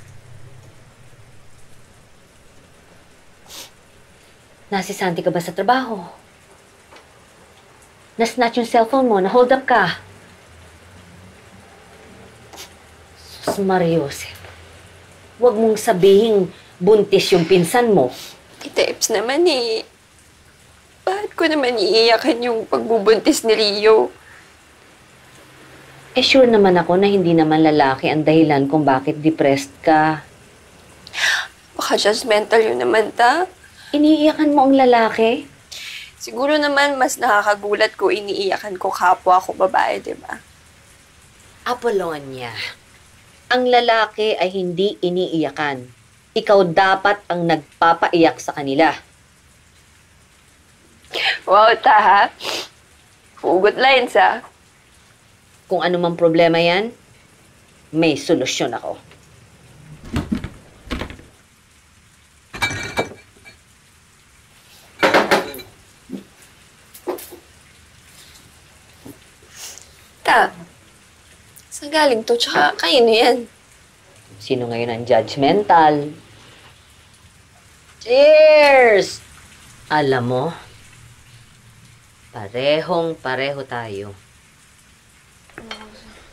Nasisanti ka ba sa trabaho? Na-snatch yung cellphone mo, na-hold up ka. Sus Maria Joseph, huwag mong sabihing buntis yung pinsan mo. Tita Ips naman eh. Bakit ko naman iiyakan yung pagbubuntis ni Rio? Eh sure naman ako na hindi naman lalaki ang dahilan kung bakit depressed ka. Baka judgmental yun naman ta. Iniiyakan mo ang lalaki? Siguro naman mas nakakagulat ko iniiyakan ko kapwa ko babae, di ba? Apolonia, ang lalaki ay hindi iniiyakan. Ikaw dapat ang nagpapaiyak sa kanila. Wow, ta. Hugot lines, ha? Kung ano mang problema yan, may solusyon ako. Saan galing to? Tsaka kaino yan? Sino ngayon ang judgmental? Cheers! Alam mo, parehong-pareho tayo.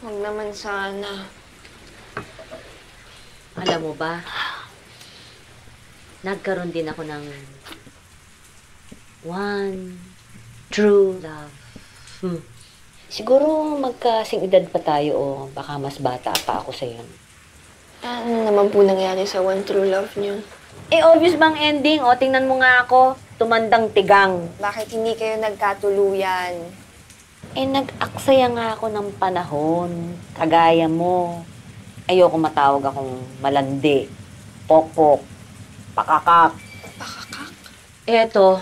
Huwag naman sana. Alam mo ba, nagkaroon din ako ng one true love. Siguro magkasing edad pa tayo o baka mas bata pa ako sa yun. Ano naman po nangyari sa one true love niyo? Eh, obvious bang ending? O, tingnan mo nga ako. Tumandang tigang. Bakit hindi kayo nagkatuluyan? Eh, nag-aksaya nga ako ng panahon. Kagaya mo. Ayoko matawag akong malandi. Pokpok. Pakakak. Pakakak? Eto.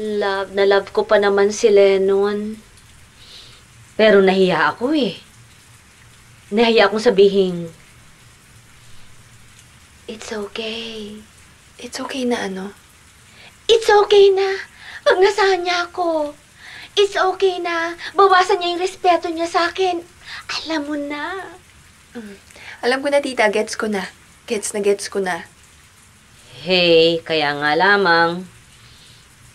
Love na love ko pa naman si Lennon. Pero nahiya ako eh. Nahiya akong sabihin, it's okay. It's okay na ano? It's okay na. Pag nasahan niya ako. It's okay na. Bawasan niya yung respeto niya sa akin. Alam mo na. Alam ko na, tita. Gets ko na. Gets na gets ko na. Hey, kaya nga lamang.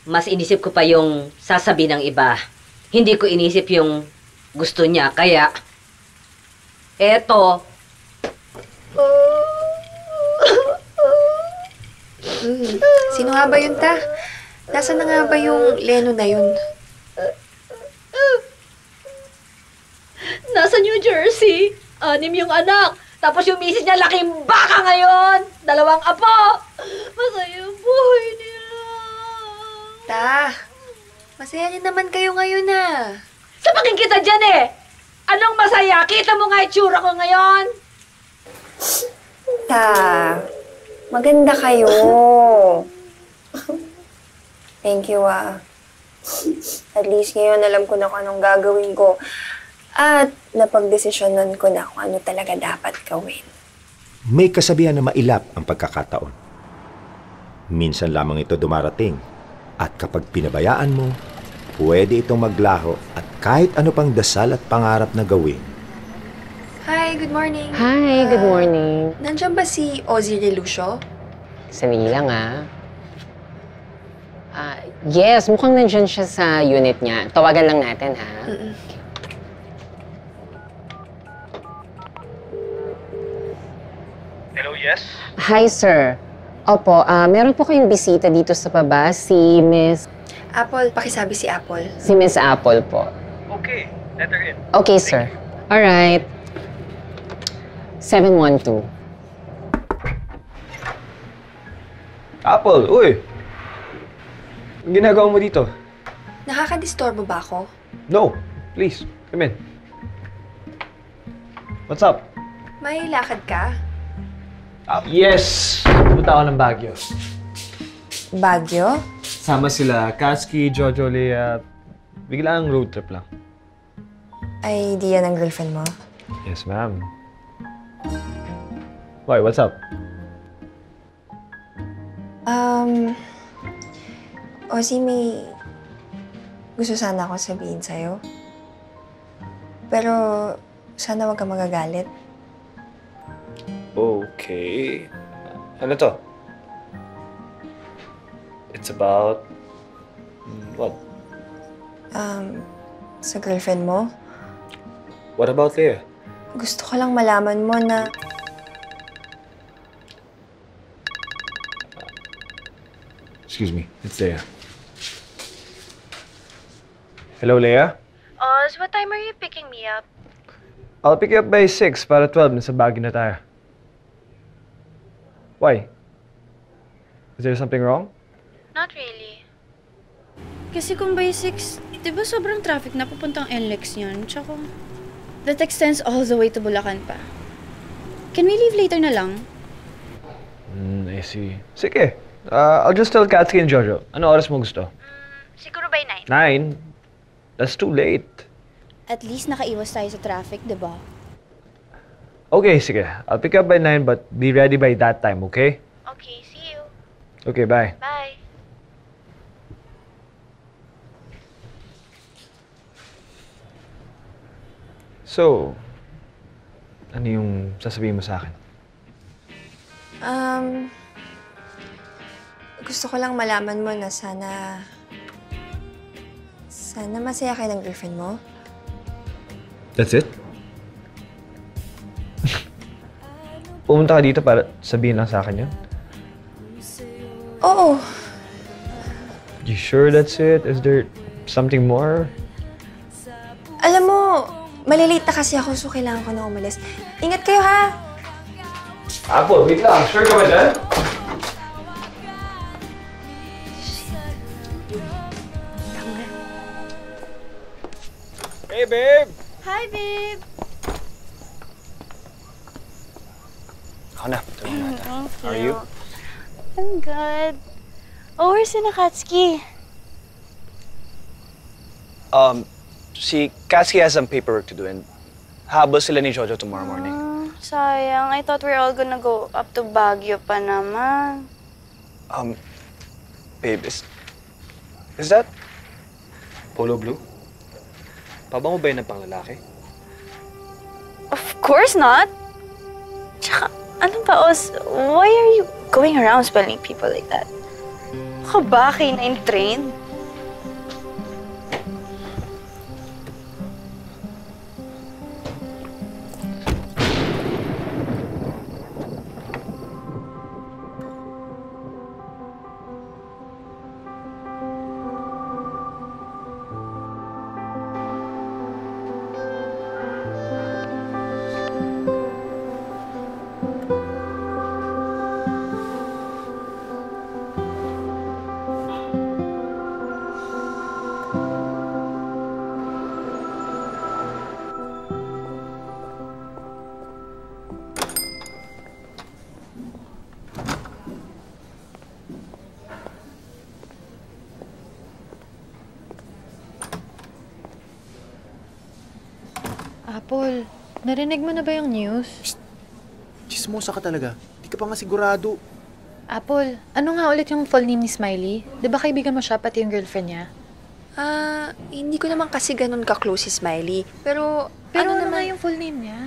Mas inisip ko pa yung sasabi ng iba. Hindi ko inisip yung gusto niya. Kaya, eto. Sino nga ba yun, ta? Nasaan na nga ba yung Leno na yun? Nasa New Jersey. 6 yung anak. Tapos yung misis niya, laking baka ngayon. 2 apo. Masaya buhay niya. Ta, masaya niyo naman kayo ngayon ah. Sa pakikita dyan eh! Anong masaya? Kita mo nga itsura ko ngayon! Ta, maganda kayo. Thank you ah. At least ngayon alam ko na kung anong gagawin ko. At napagdesisyonan ko na kung ano talaga dapat gawin. May kasabihan na mailap ang pagkakataon. Minsan lamang ito dumarating. At kapag pinabayaan mo, pwede itong maglaho at kahit ano pang dasal at pangarap na gawin. Hi! Hi, good morning. Hi, good morning. Nandiyan ba si Ozzie Relucio? Sandali lang ah. Yes, mukhang nandiyan siya sa unit niya. Tawagan lang natin ha. Hello, yes? Hi, sir. Opo, meron po kayong bisita dito sa baba, si Miss... Apple, pakisabi si Apple. Si Miss Apple po. Okay, let her in. Okay, sir. Alright. 712. Apple, uy! Ang ginagawa mo dito? Nakakadisturbo ba ako? No, please, come in. What's up? May lakad ka? Yes! Punta ako ng Baguio. Baguio? Sama sila Katski, Jojo, Lea. Biglang road trip lang. Idea ng girlfriend mo? Yes, ma'am. Why? What's up? Ozzie, may gusto sana akong sabihin sa'yo. Pero sana wag ka magagalit. Okay. Ano to? It's about... what? Sa girlfriend mo. What about Lea? Gusto ko lang malaman mo na... Excuse me, it's Lea. Hello, Lea? Oz, what time are you picking me up? I'll pick you up by 6 para 12. Nasa Baguio na tayo. Why? Is there something wrong? Not really. Kasi kung by 6, di ba sobrang traffic na papuntang NLEX yun? Tsaka, that extends all the way to Bulakan pa. Can we leave later na lang? I see. Sige. I'll just tell Katski and Jojo. Ano oras mo gusto? Siguro by 9. 9? That's too late. At least nakaiwas tayo sa traffic, di ba? Okay, sige. I'll pick up by 9, but be ready by that time, okay? Okay, see you. Okay, bye. Bye. So, ano yung sasabihin mo sa akin? Gusto ko lang malaman mo na sana masaya kayo ng girlfriend mo. That's it? Pumunta ka dito para sabihin lang sa akin yun? Oo. You sure that's it? Is there something more? Alam mo, malilate na kasi ako so kailangan ko na umalis. Ingat kayo ha! Apple, wait lang. Sure ka ba dyan? Hey, babe! Hi, babe! How are you? I'm good. Oh, where's Katski? See, Katski has some paperwork to do and habol sila ni Jojo tomorrow morning. Sayang. I thought we're all gonna go up to Baguio pa naman. Babe, is that polo blue? Pabango ba yun ng panglalaki? Of course not! Tsaka, ano ba, Oz? Why are you going around spelling people like that? Baka ba kayo na-entrained? Apple, narinig mo na ba yung news? Psst! Chismosa ka talaga. Di ka pa nga sigurado. Apple, ano nga ulit yung full name ni Smiley? Di ba kaibigan mo siya pati yung girlfriend niya? Hindi ko naman kasi ganun ka-close si Smiley. Pero ano naman yung full name niya?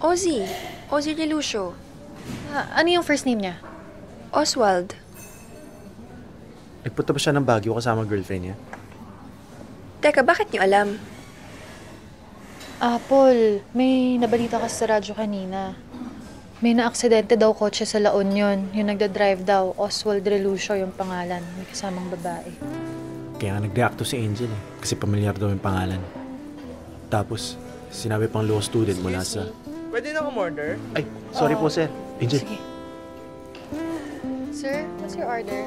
Ozzie. Ozzie Relucio. Ano yung first name niya? Oswald. Nagpunta ba siya ng Baguio kasama girlfriend niya? Teka, bakit niyo alam? Paul, may nabalita ka sa radyo kanina. May naaksidente daw kotse sa La Union. Yung nagda-drive daw, Oswald Relucio yung pangalan. May kasamang babae. Kaya nga nag-reacto si Angel eh. Kasi pamilyar daw yung pangalan. Tapos, sinabi pang law student mula sa... Pwede na kumorder? Ay, sorry po sir. Angel. Sige. Sir, what's your order?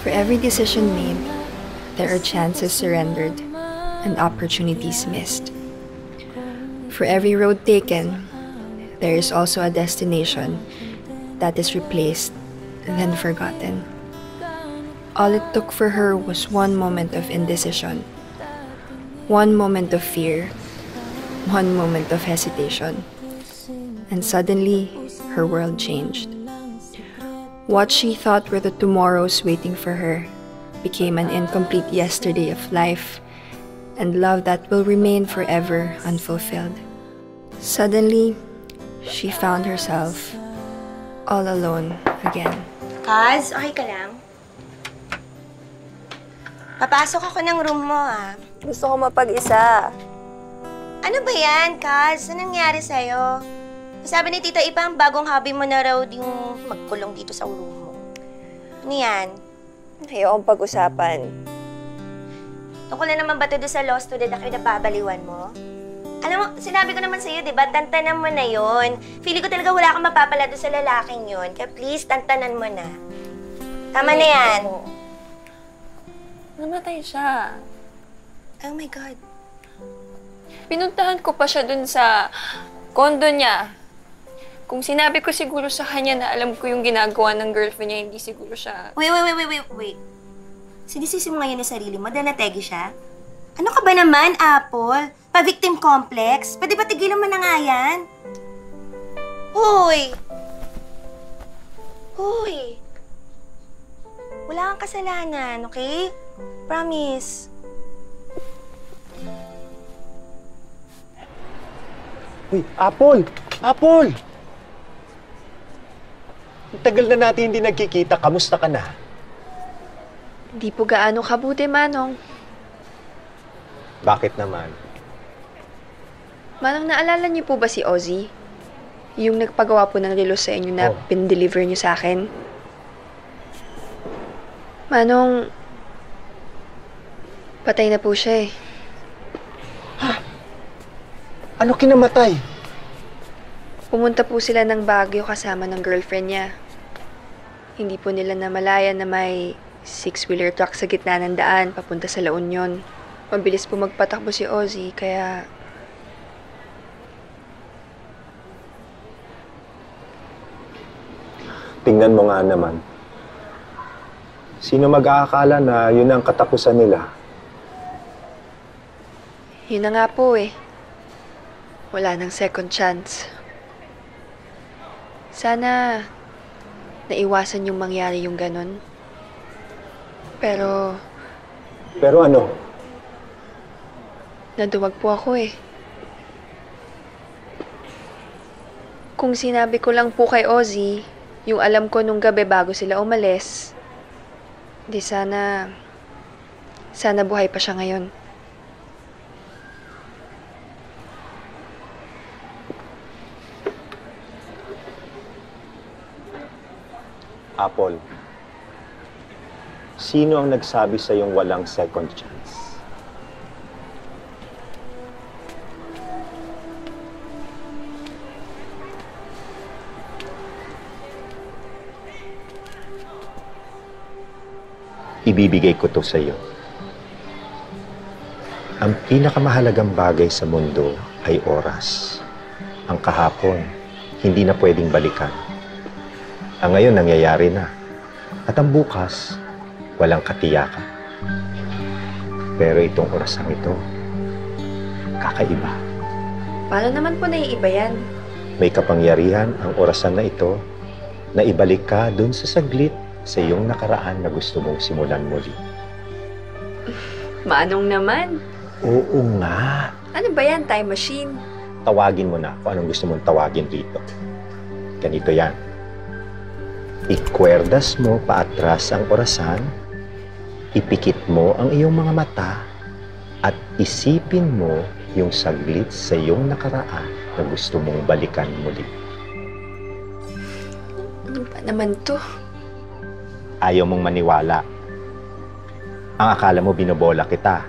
For every decision made, there are chances surrendered and opportunities missed. For every road taken, there is also a destination that is replaced and then forgotten. All it took for her was one moment of indecision, one moment of fear, one moment of hesitation, and suddenly her world changed. What she thought were the tomorrows waiting for her became an incomplete yesterday of life and love that will remain forever unfulfilled. Suddenly, she found herself all alone again. Kaz, okay ka lang? Papasok ako ng room mo, ah. Gusto ko mapag-isa. Ano ba yan, Kaz? Anong nangyari sa'yo? Sabi ni Tita Ipang, bagong hobby mo na raw yung magkulong dito sa room mo. Ano yan? Ayokong pag-usapan. Tungkol na naman ba ito sa law student na kayo napabaliwan mo? Alam mo, sinabi ko naman sa'yo, diba? Tantanan mo na yon. Feeling ko talaga wala kang mapapala doon sa lalaking yon. Kaya please, tantanan mo na. Tama na yan. Oh. Namatay siya. Oh my God. Pinuntahan ko pa siya doon sa kondo niya. Kung sinabi ko siguro sa kanya na alam ko yung ginagawa ng girlfriend niya, hindi siguro siya... Wait. Sinisisi mo ngayon ang sarili mo dahil nategi siya? Ano ka ba naman, Apple? Pa-victim complex? Pwede ba tigilan mo na nga yan? Hoy! Wala kang kasalanan, okay? Promise. Uy, Apple! Apple! Tagal na natin hindi nagkikita. Kamusta ka na? Hindi po gaano kabuti, Manong. Bakit naman? Manong, naalala niyo po ba si Ozzie? Yung nagpagawa po ng relo sa inyo na pin-deliver niyo sa akin? Manong, patay na po siya eh. Ha? Ano kinamatay? Pumunta po sila ng Baguio kasama ng girlfriend niya. Hindi po nila namalayan na may 6-wheeler truck sa gitna ng daan papunta sa La Union. Mabilis po magpatakbo si Ozzie, kaya... Tingnan mo nga naman. Sino mag-aakala na yun ang katapusan nila? Yun na nga po eh. Wala nang second chance. Sana naiwasan yung mangyari yung ganun. Pero... Pero ano? Naduwag po ako eh. Kung sinabi ko lang po kay Ozzie, yung alam ko nung gabi bago sila umalis, di sana... Sana buhay pa siya ngayon. Apple, sino ang nagsabi sa yung walang second chance? Ibibigay ko to sa iyo. Ang pinakamahalagang bagay sa mundo ay oras. Ang kahapon, hindi na pwedeng balikan. Ang ngayon, nangyayari na. At ang bukas, walang katiyakan. Pero itong orasang ito, kakaiba. Paano naman po naiiba yan? May kapangyarihan ang orasan na ito na ibalik ka dun sa saglit sa iyong nakaraan na gusto mong simulan muli. Manong naman. Oo nga. Ano ba yan, time machine? Tawagin mo na kung anong gusto mong tawagin dito. Ganito yan. Ikwerdas mo paatras ang orasan, ipikit mo ang iyong mga mata, at isipin mo yung saglit sa iyong nakaraan na gusto mong balikan muli. Ano pa naman to? Ayaw mong maniwala. Ang akala mo binobola kita.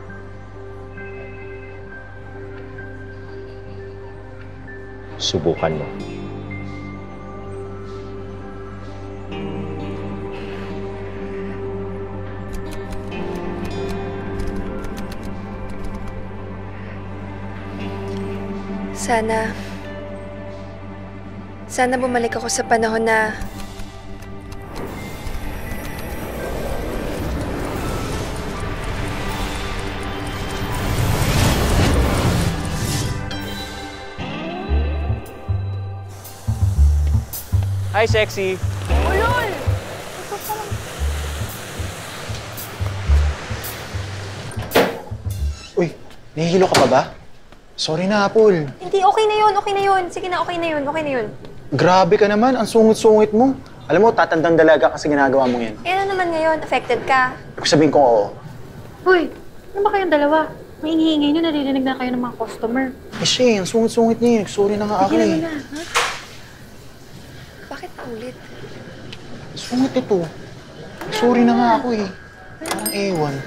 Subukan mo. Sana bumalik ako sa panahon na Hi, sexy! Ulol! Uy, nahihilo ka pa ba? Sorry na, Apol. Hindi, okay na yun, okay na yun. Sige na, okay na yun, okay na yun. Grabe ka naman, ang sungit-sungit mo. Alam mo, tatandang dalaga kasi ginagawa mo yan. Eh, ano naman ngayon? Affected ka? Ako sabihin kong oo. Uy, ano ba kayong dalawa? May hinihingi nyo, naririnig na kayo ng mga customer. Eh, siya, ang sungit-sungit niya. Sorry na nga ako eh. Sige na, ha? Bakit ulit? Sungit ito. Sorry na nga ako eh. Parang ewan.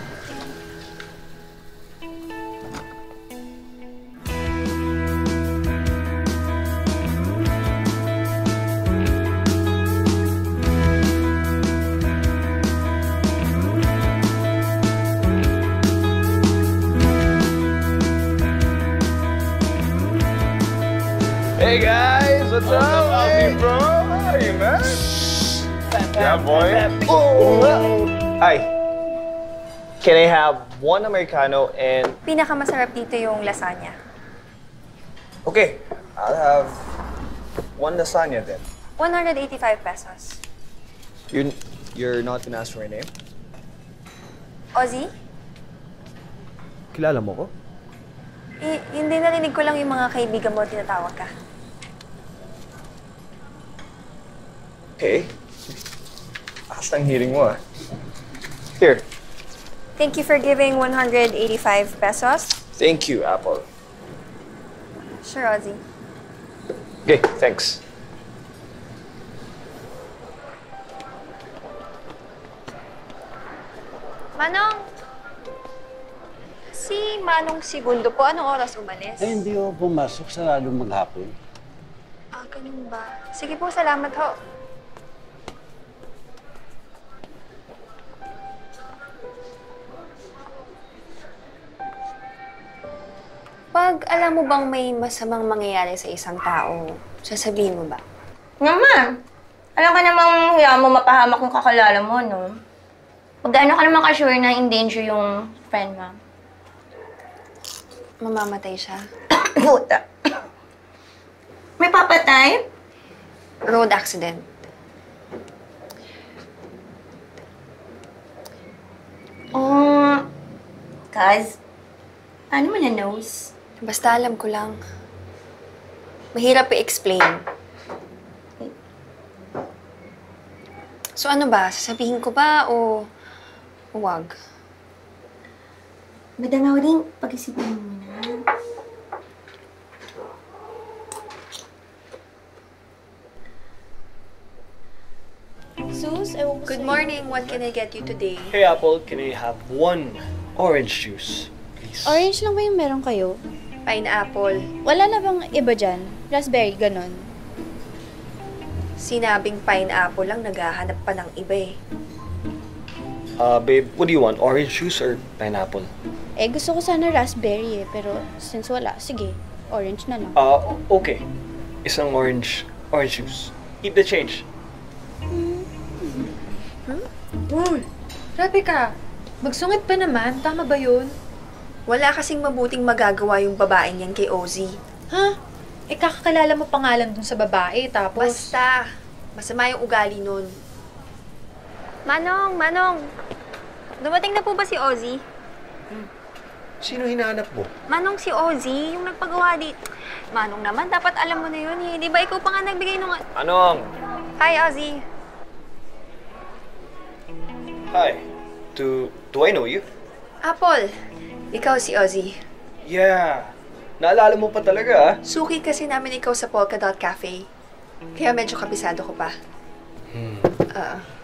Hey guys, what's up, Ozzie bro? How are you, man? Yeah, boy. Oh. Hi. Can I have one Americano and... Pinakamasarap dito yung lasagna. Okay, I'll have one lasagna then. 185 pesos. You're not gonna ask for my name? Ozzie? Kilala mo ko? Eh, hindi, narinig ko lang yung mga kaibigan mo tinatawag ka. Okay. Lakas ng hearing mo ah. Here. Thank you for giving 185 pesos. Thank you, Apple. Sure, Ozzie. Okay, thanks. Manong! Si Manong Segundo po, anong oras umalis? Eh, hindi ko pumasok sa lalong maghapon. Ah, ganun ba? Sige po, salamat ho. Pag alam mo bang may masamang mangyayari sa isang tao, sasabihin mo ba? Naman! Alam ka namang hayaan mo mapahamak yung kakalala mo, no? Pag-ano ka naman ka-sure na in-danger yung friend mo? Mamamatay siya? Puta! May papatay? Road accident. Guys, ano man na knows? Basta alam ko lang. Mahirap i-explain. So ano ba? Sasabihin ko ba o huwag? Madangaw rin. Pag-isipin mo muna. Zeus, good morning. What can I get you today? Hey, Apple. Can I have one orange juice, please? Orange lang ba yung meron kayo? Pineapple. Wala na bang iba dyan? Raspberry, ganon. Sinabing pineapple lang, naghahanap pa ng iba eh. Babe, what do you want? Orange juice or pineapple? Eh, gusto ko sana raspberry eh, pero since wala, sige, orange na lang. Okay. Isang orange juice. Keep the change. Hmm? Uy, grabe ka. Magsungit pa naman, tama ba yun? Wala kasing mabuting magagawa yung babaeng yan kay Ozzie. Ha? Huh? Eh, kakakalala mo pangalan dun sa babae, tapos... Basta! Masama yung ugali nun. Manong! Manong! Dumating na po ba si Ozzie? Sino hinahanap mo? Manong si Ozzie, yung nagpagawa dito. Manong naman, dapat alam mo na yun eh. Di ba ikaw pa nga nagbigay nung... Manong! Hi, Ozzie. Hi. Do I know you? Apol. Ikaw si Ozzie. Yeah. Naalala mo pa talaga ah. Suki kasi namin ikaw sa Polka Dot Cafe. Kaya medyo kabisado ko pa.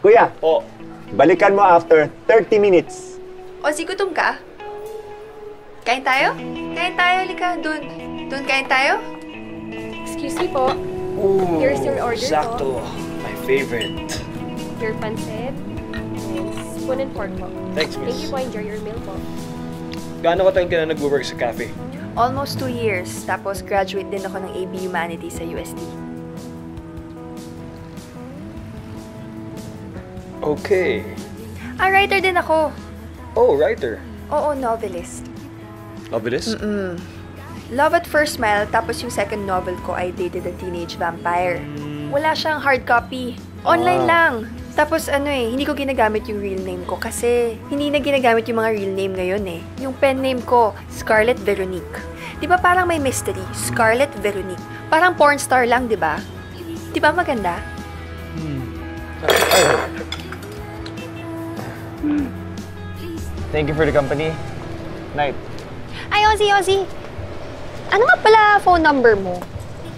Kuya! Oh. Balikan mo after 30 minutes. Ozzie, gutom ka? Kain tayo? Kain tayo, halika. Doon kain tayo? Excuse me po. Ooh, here's your order exacto. Po. My favorite. Your pancit, spoon and fork po. Thanks, miss. Thank you po. Enjoy your meal po. Gaano ka tayo ka na nag-work sa cafe? Almost 2 years. Tapos graduate din ako ng AB Humanities sa USD. Okay. Ah, writer din ako. Oh, writer? Oo, novelist. Novelist? Love at First Smile, tapos yung second novel ko ay Dated a Teenage Vampire. Wala siyang hard copy. Online lang. Tapos ano eh, hindi ko ginagamit yung real name ko kasi hindi na ginagamit yung mga real name ngayon eh. Yung pen name ko, Scarlet Veronique. Di ba parang may mystery? Scarlet Veronique. Parang porn star lang, di ba? Di ba maganda? Thank you for the company. Night. Ay, Ozzie! Ano nga pala phone number mo?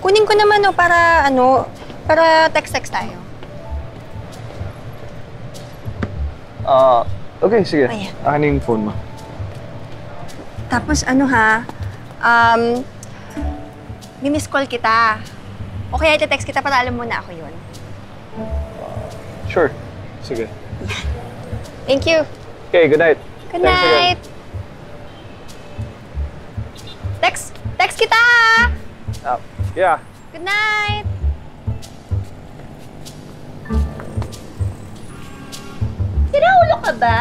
Kunin ko naman o para text-text tayo. Okay, sige. Akin yung phone mo. Tapos mimiss call kita. O kaya iti-text kita para alam mo na ako yun. Sure. Sige. Thank you. Okay, good night. Good night. Text kita! Yeah. Good night! Siraulo ka ba?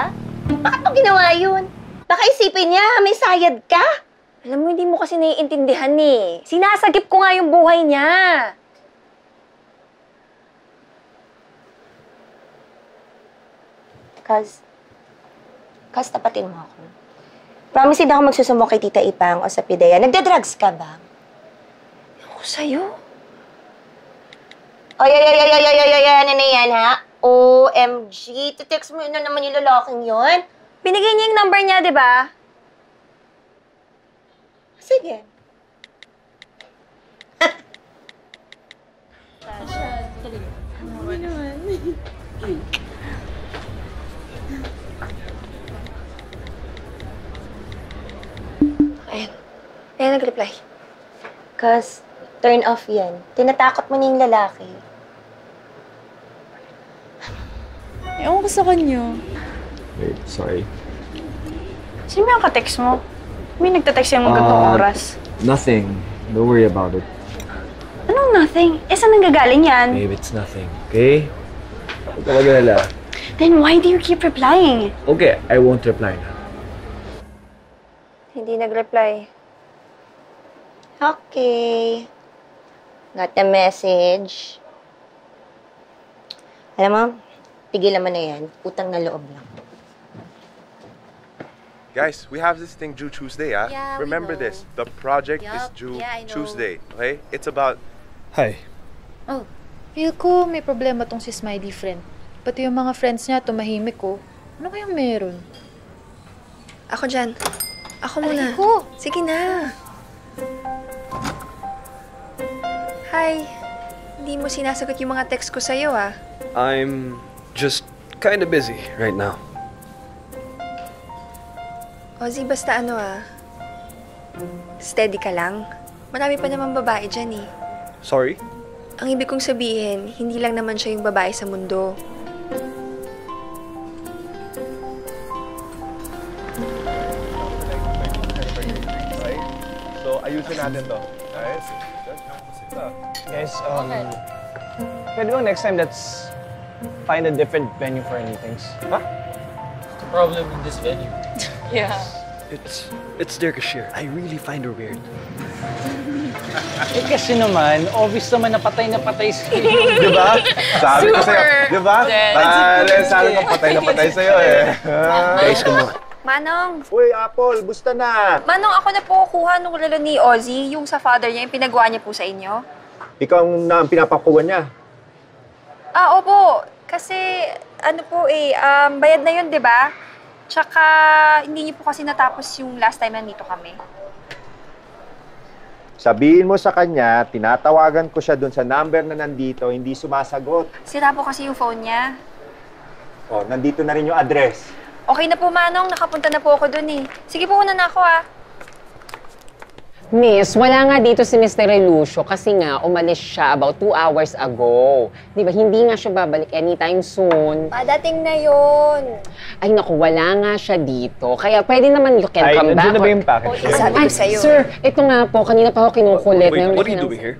Bakit mo ginawa yun? Baka isipin niya, may sayad ka. Alam mo, hindi mo kasi naiintindihan eh. Sinasagip ko nga yung buhay niya. Kaz, tapatin mo ako. Promise hindi ako magsusumbong kay Tita Ipang o sa Pidea. Nagda-drugs ka ba? Ako sa'yo. Ano na yan, ha? OMG, titext mo yun na naman yung lalaking yun. Binigay niya yung number niya, di ba? Sige. Ano naman? Ayan, nag-reply. Cause, turn off yan. Tinatakot mo na yung lalaki. Ewan ko sa kanyo. Wait, sorry. Sino yung ka-text mo? May nagtatext yung mga gantong oras. Nothing. Don't worry about it. Anong nothing? Eh, saan nanggagaling yan? Babe, it's nothing, okay? Huwag ka mag-alala. Then why do you keep replying? Okay, I won't reply now. Hindi nag-reply. Okay. Got the message. Alam mo, tigilan mo na yan. Utang na loob lang. Guys, we have this thing due Tuesday, ah. Yeah, remember this. The project is due Tuesday, okay? It's about... Hi. Oh, feel ko may problema tong si Smiley friend. Pati yung mga friends niya tumahimik ko. Ano kayang meron? Ako dyan. Ako muna. Ay, ko. Sige na. Hi. Hindi mo sinasagot yung mga text ko sa'yo, ah. I'm just kinda busy right now. Ozzie, basta steady ka lang. Marami pa naman babae dyan, eh. Sorry? Ang ibig kong sabihin, hindi lang naman siya yung babae sa mundo. So, ayusin natin to. Guys. Guys, pwede bang next time let's find a different venue for any things? Huh? What's the problem with this venue? Yeah. It's their cashier. I really find her weird. Eh kasi naman, obvious naman napatay sa'yo. Diba? Sabi ko sa'yo. Diba? Pare, sabi ko patay na patay sa'yo eh. Guys, come on. Manong! Uy, Apol, busta na! Manong, ako na po kukuha nung lalo ni Ozzie, yung sa father niya, yung pinagawa niya po sa inyo. Ikaw na ang pinapakuha niya. Ah, opo. Kasi, ano po eh, bayad na yun, di ba? Tsaka, hindi niyo po kasi natapos yung last time na nito kami. Sabihin mo sa kanya, tinatawagan ko siya dun sa number na nandito, hindi sumasagot. Sira po kasi yung phone niya. Oh, nandito na rin yung address. Okay na po, Manong. Nakapunta na po ako dun eh. Sige po, una na ako ah. Miss, wala nga dito si Mr. Relucio kasi nga umalis siya about 2 hours ago. Di ba? Hindi nga siya babalik anytime soon. Padating na yun. Ay naku, wala nga siya dito. Kaya pwede naman you can come back. Ay, nandiyan na ba yung package? Ay, sir, ito nga po. Kanina pa ako kinukulit. Wait, what are you doing here?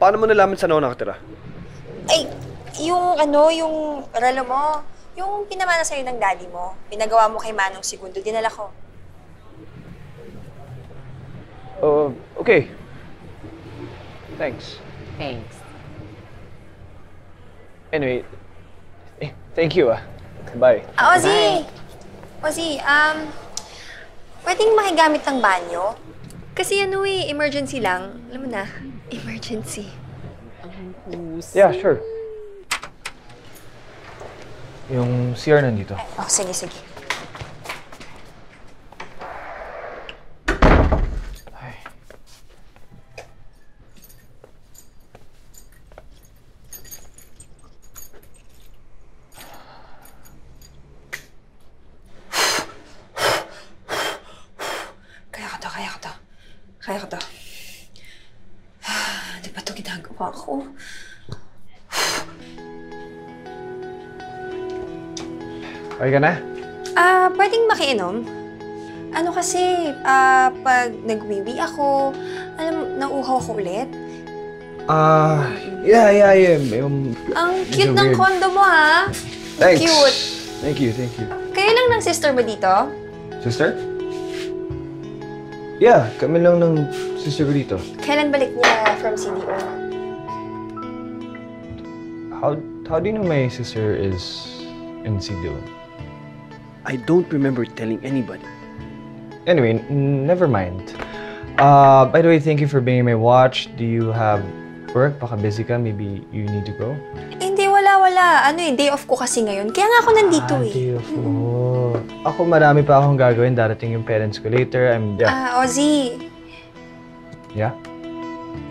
Paano mo nalaman saan ako nakatira? Ay, yung ano, yung relo mo. Yung pinamana sa'yo ng daddy mo, pinagawa mo kay Manong Segundo, dinala ko. Okay. Thanks. Thanks. Anyway, thank you ah. Bye. Ozzie! Ozzie, pwedeng makigamit ng banyo? Kasi ano eh, emergency lang. Alam mo na, emergency. Yeah, sure. Yung CR nandito. Oh, sige, sige. Ay. Kaya ko to. Ano ba ito ginagawa ko? Okay ka na? Pwedeng makiinom. Ano kasi, pag nagwiwi ako, alam, nauuhaw ako ulit. Yeah. Ang cute ng condo mo, ha? Thanks. Cute. Thank you. Kayo lang ng sister mo dito? Sister? Yeah, kami lang ng sister ko dito. Kailan balik niya from CDO? How do you know my sister is in CDO? I don't remember telling anybody. Anyway, never mind. By the way, thank you for bringing my watch. Do you have work? Baka busy ka? Maybe you need to go? Hindi, wala. Ano eh, day off ko kasi ngayon. Kaya nga ako nandito eh. Day off mo. Ako marami pa akong gagawin. Darating yung parents ko later. Ozzie. Yeah?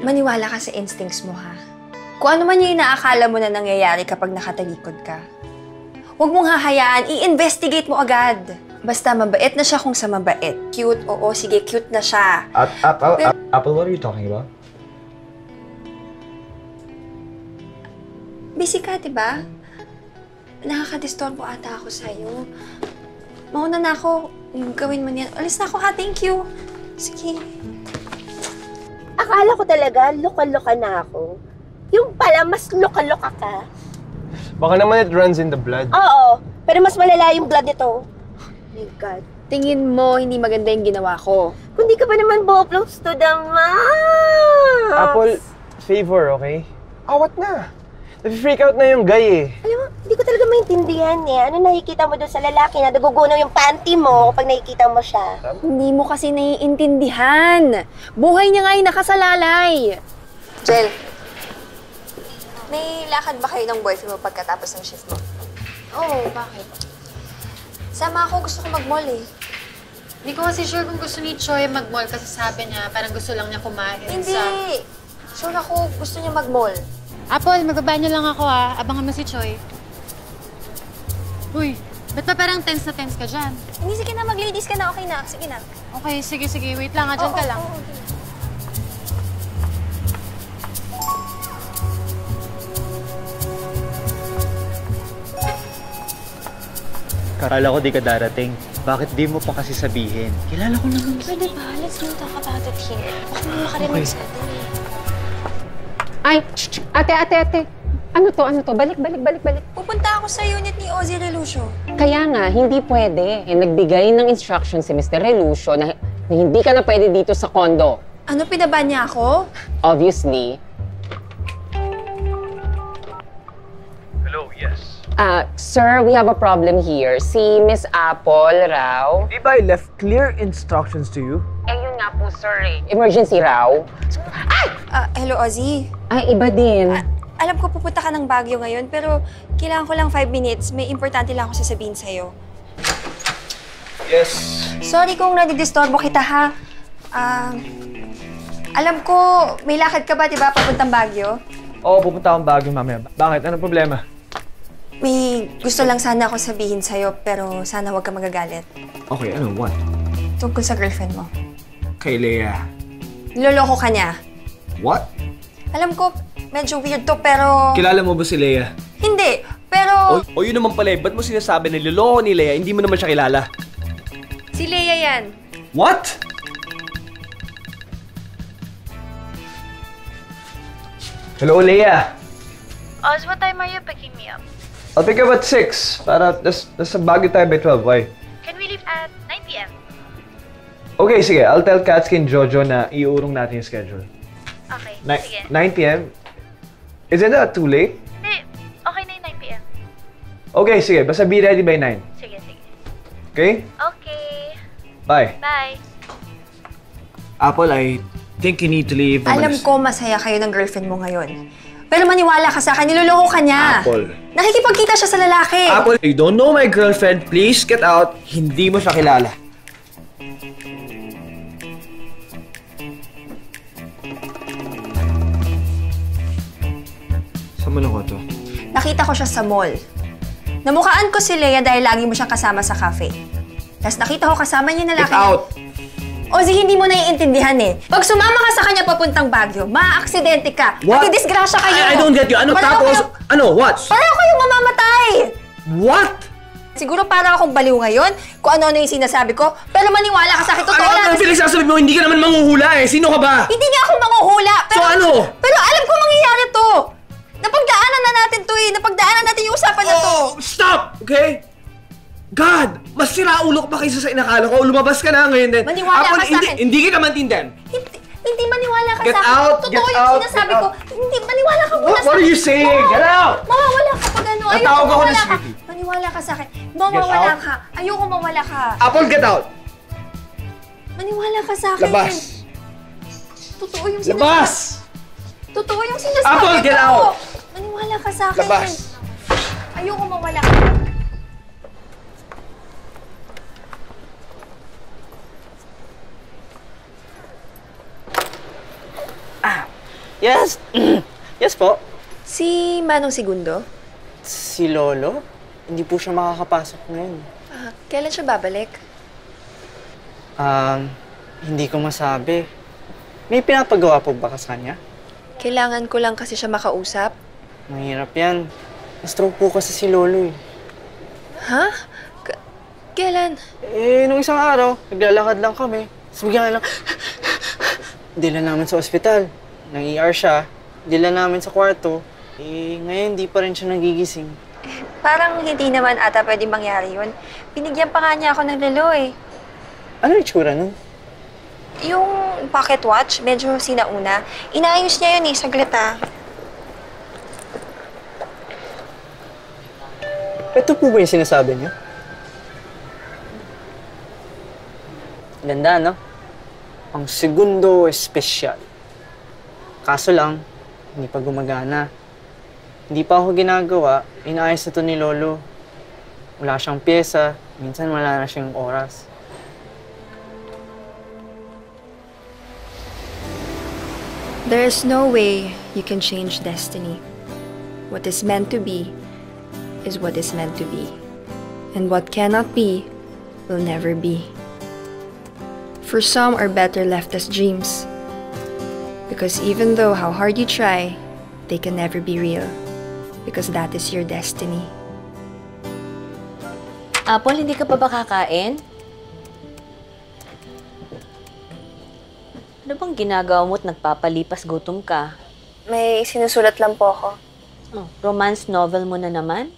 Maniwala ka sa instincts mo ha. Kung ano man yung inaakala mo na nangyayari kapag nakatalikod ka. Huwag mong hahayaan, i-investigate mo agad. Basta mabait na siya kung sa mabait. Cute, oo, sige, cute na siya. Apple, what are you talking about? Busy ka, diba? Nakakadistorbo ata ako sa'yo. Mauna na ako, gawin mo niyan. Alis na ako ha, thank you. Sige. Akala ko talaga, luka-luka na ako. Yung pala, mas luka-luka ka. Baka naman it runs in the blood. Oo, pero mas malala yung blood nito. My God. Tingin mo, hindi maganda yung ginawa ko. Kundi ka ba naman bo-uploads to the max? Apple, favor, okay? Awat na. Nag-freak out na yung guy eh. Alam mo, hindi ko talaga maintindihan eh. Ano nakikita mo doon sa lalaki na nagugunaw yung panty mo kapag nakikita mo siya? Hindi mo kasi naiintindihan. Buhay niya nga yung nakasalalay. Jel. May lakad ba kayo ng boyfriend mo pagkatapos ng shift mo? Oo, bakit? Sama ako, gusto ko mag-mall eh. Hindi ko kasi sure kung gusto ni Choi mag-mall kasi sabi niya parang gusto lang niya kumain sa... Hindi! Sure ako, gusto niya mag-mall. Apol, magbabanyo lang ako ha. Abangan mo si Choi. Uy, ba't ba parang tense na tense ka dyan? Hindi, sige na, mag-ladies ka na. Okay na, sige na. Okay, sige. Wait lang ha, dyan ka lang. Okay. Akala ko di ka darating. Bakit di mo pa kasi sabihin? Kilala ko naman. Pwede ba? Let's not talk about it here. Baka mo makarinig sa atin eh. Ay! Ate! Ano to? Balik. Pupunta ako sa unit ni Ozzie Relucio. Kaya nga, hindi pwede. Eh, nagbigay ng instruction si Mr. Relucio na hindi ka na pwede dito sa condo. Ano, pinaba niya ako? Obviously. Hello, Yes. Sir, we have a problem here. Si Miss Apple raw. Di ba I left clear instructions to you? Eh, yun nga po, sir. Emergency raw. Ay! Hello, Ozzie. Ay, iba din. Alam ko pupunta ka ng Baguio ngayon, pero kailangan ko lang 5 minutes. May importante lang ako sasabihin sa'yo. Yes. Sorry kung nadidisturbo kita, ha? Alam ko, may lakad ka ba, di ba, papuntang Baguio? Oo, pupunta akong Baguio mamaya. Bakit? Anong problema? May gusto lang sana ako sabihin sa'yo, pero sana huwag ka magagalit. Okay, ano? What? Tungkol sa girlfriend mo. Kay Lea. Niloloko ka niya. What? Alam ko, medyo weird to, pero... Kilala mo ba si Lea? Hindi, pero... O yun naman pala eh, ba't mo sinasabi na niloloko ni Lea, hindi mo naman siya kilala? Si Lea yan. What? Hello, Lea. Oz, what time are you picking me up? I'll pick up at 6, para nasa Baguio tayo by 12, why? Can we leave at 9 PM? Okay, sige, I'll tell Katski and Jojo na iurong natin yung schedule. Okay, sige. 9 PM? Isn't that too late? Hindi. Okay na yung 9 PM. Okay, sige. Basta be ready by 9. Sige, sige. Okay? Okay. Bye. Bye. Apple, I think you need to leave. Alam ko masaya kayo ng girlfriend mo ngayon. Pero maniwala ka sa akin, niloloko ka niya. Apple. Nakikipagkita siya sa lalaki. Apple, you don't know my girlfriend. Please get out. Hindi mo siya kilala. Ko to. Nakita ko siya sa mall. Namukhaan ko si Lea dahil lagi mo siyang kasama sa cafe. Tapos nakita ko kasama niya na lalaki. Get out! Ozzie, hindi mo naiintindihan eh. Pag sumama ka sa kanya papuntang Baguio, maaaksidente ka. What? At disgrasya kayo. I don't get you. Ano tapos? Ano? What? Pareho kayong mamamatay! What? Siguro para akong baliw ngayon kung ano-ano yung sinasabi ko. Pero maniwala ka sa akin. Totoo lang. Ano ang pinagsasabi mo? Hindi ka naman manghuhula eh. Sino ka ba? Hindi nga ako manghuhula. So ano? Pero alam ko mangyayari to. Napagdaanan na natin to eh! Napagdaanan natin yung usapan na to! Oh! Stop! Okay? God! Mas siraulo ka pa kaysa sa inakala ko. Lumabas ka na ngayon din. Maniwala ka sa akin. Hindi kita maintindihan. Hindi maniwala ka sa akin. Totoo yung sinasabi ko. Hindi maniwala ka muna sa akin. What are you saying? Get out! Mawawala ka pag ano. Natawag ako na sweetie. Maniwala ka sa akin. Mawawala ka. Ayoko mawala ka. Apple, get out! Maniwala ka sa akin. Labas! Totoo yung sinasabi ko. Labas! Totoo yung sinasabi ko. Apple, get out! Maniwala ka sa akin. Labas! Ayoko mawala ka. Yes! Yes po. Si Manong Segundo? Si Lolo? Hindi po siya makakapasok ngayon. Kailan siya babalik? Hindi ko masabi. May pinapagawa po ba ka sa kanya? Kailangan ko lang kasi siya makausap. Mahirap yan. Na-stroke po kasi si Lolo eh. Ha? Kailan? Eh, nung isang araw, naglalakad lang kami. Sabigyan lang, dila namin sa ospital. Nang ER siya, dila namin sa kwarto. Eh, ngayon di pa rin siya nagigising. Eh, parang hindi naman ata pwede mangyari yun. Binigyan pa nga niya ako ng lalo eh. Ano yung tsura nun? Yung pocket watch, medyo sinauna. Inaayos niya yun eh, saglit ah. Ito po ba yung sinasabi niyo? Ganda, no? Ang segundo espesyal. Kaso lang, hindi pa gumagana. Hindi pa ako ginagawa, inaayos na ito ni Lolo. Wala siyang pyesa, minsan wala na siyang oras. There's no way you can change destiny. What is meant to be is what is meant to be. And what cannot be will never be. For some are better left as dreams. Because even though how hard you try, they can never be real. Because that is your destiny. Apple, hindi ka pa ba kakain? Ano bang ginagawa mo at nagpapalipas gutom ka? May sinusulat lang po ako. Oh, romance novel mo na naman?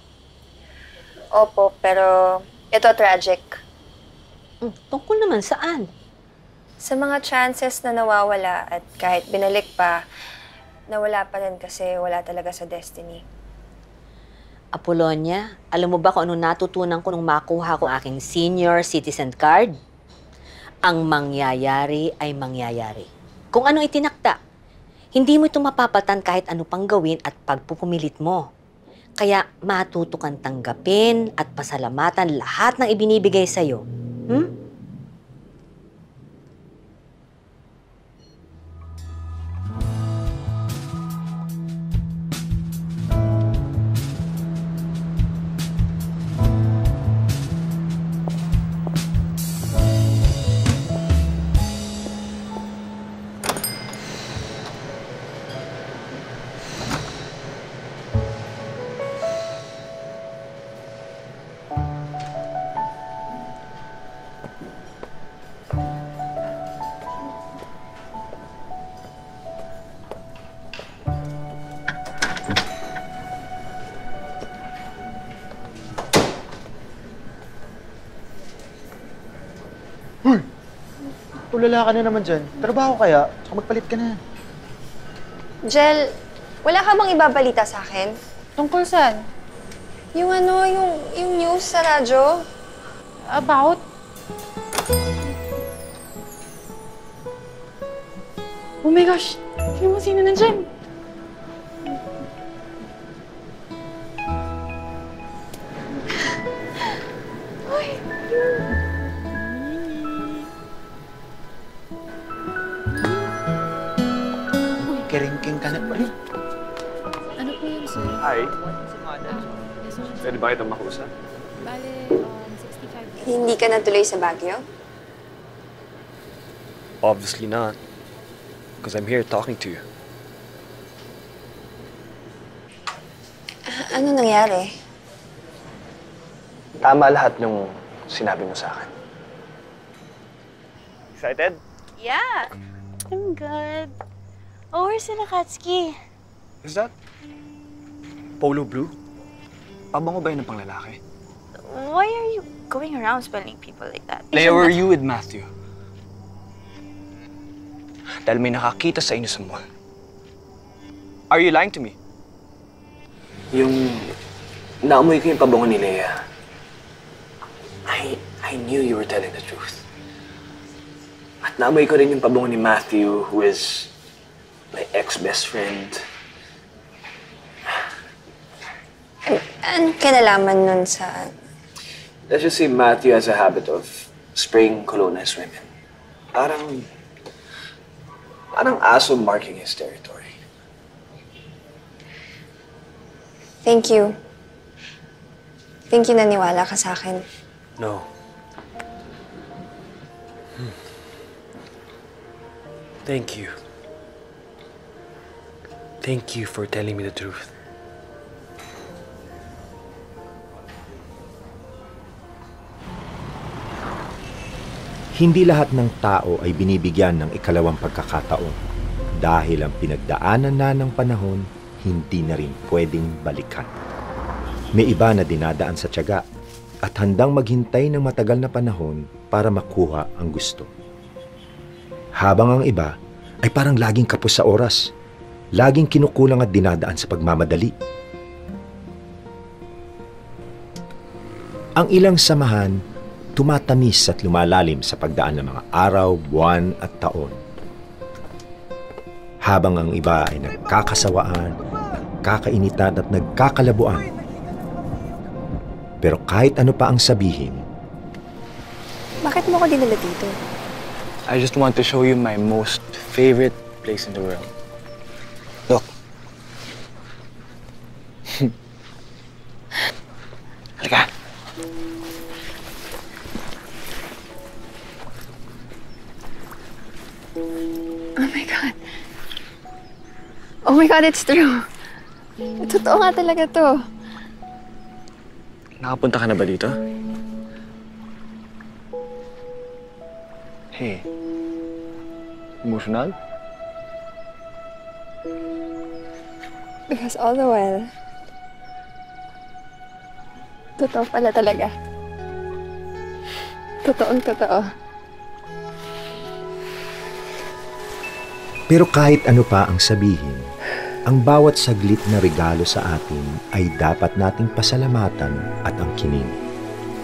Opo, pero ito tragic. Tungkol naman saan? Sa mga chances na nawawala at kahit binalik pa, nawala pa rin kasi wala talaga sa destiny. Apolonia, alam mo ba kung ano natutunan ko nung makuha ko aking senior citizen card? Ang mangyayari ay mangyayari. Kung ano itinakta, hindi mo ito mapapatan kahit ano pang gawin at pagpupumilit mo. Kaya matuto kang tanggapin at pasalamatan lahat ng ibinibigay sa'yo. Hmm? Tulala ka na naman dyan. Trabaho kaya, tsaka magpalit ka na. Jel, wala ka bang ibabalita sa akin? Tungkol saan? Yung ano, yung news sa radyo. About? Oh my gosh! Sino mo sino na dyan? Pwede ba kitang makusa? Hindi ka natuloy sa Baguio? Obviously not. Because I'm here talking to you. Ano nangyari? Tama lahat nung sinabi mo sa akin. Excited? Yeah! I'm good. Oh, where's the Katski? Is that Polo Blue? Pabango ba yun ng panglalaki? Why are you going around spelling people like that? Lea, were you with Matthew? Dahil may nakakita sa inyo sa mall. Are you lying to me? Yung naamoy ko yung pabango ni Lea, I knew you were telling the truth. At naamoy ko rin yung pabango ni Matthew, who is my ex-best friend. Anong kinalaman nun sa... Let's just say Matthew has a habit of spraying cologne on his women. Parang aso marking his territory. Thank you. Thank you naniwala ka sa akin. No. Thank you. Thank you for telling me the truth. Hindi lahat ng tao ay binibigyan ng ikalawang pagkakataon dahil ang pinagdaanan na ng panahon hindi na rin pwedeng balikan. May iba na dinadaan sa tiyaga at handang maghintay ng matagal na panahon para makuha ang gusto. Habang ang iba ay parang laging kapos sa oras, laging kinukulang at dinadaan sa pagmamadali. Ang ilang samahan tumatamis at lumalalim sa pagdaan ng mga araw, buwan at taon. Habang ang iba ay nagkakasawaan, nagkakainitan at nagkakalabuan. Pero kahit ano pa ang sabihin, bakit mo ko dinala dito? I just want to show you my most favorite place in the world. Look. Halika. Oh my God, it's true. Totoo nga talaga to. Nakapunta ka na ba dito? Hey, emotional? Because all the while, totoo pala talaga. Totoong totoo. Pero kahit ano pa ang sabihin, Ang bawat saglit na regalo sa atin ay dapat nating pasalamatan at angkinin.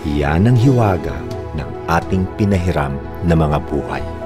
Iyan ang hiwaga ng ating pinahiram na mga buhay.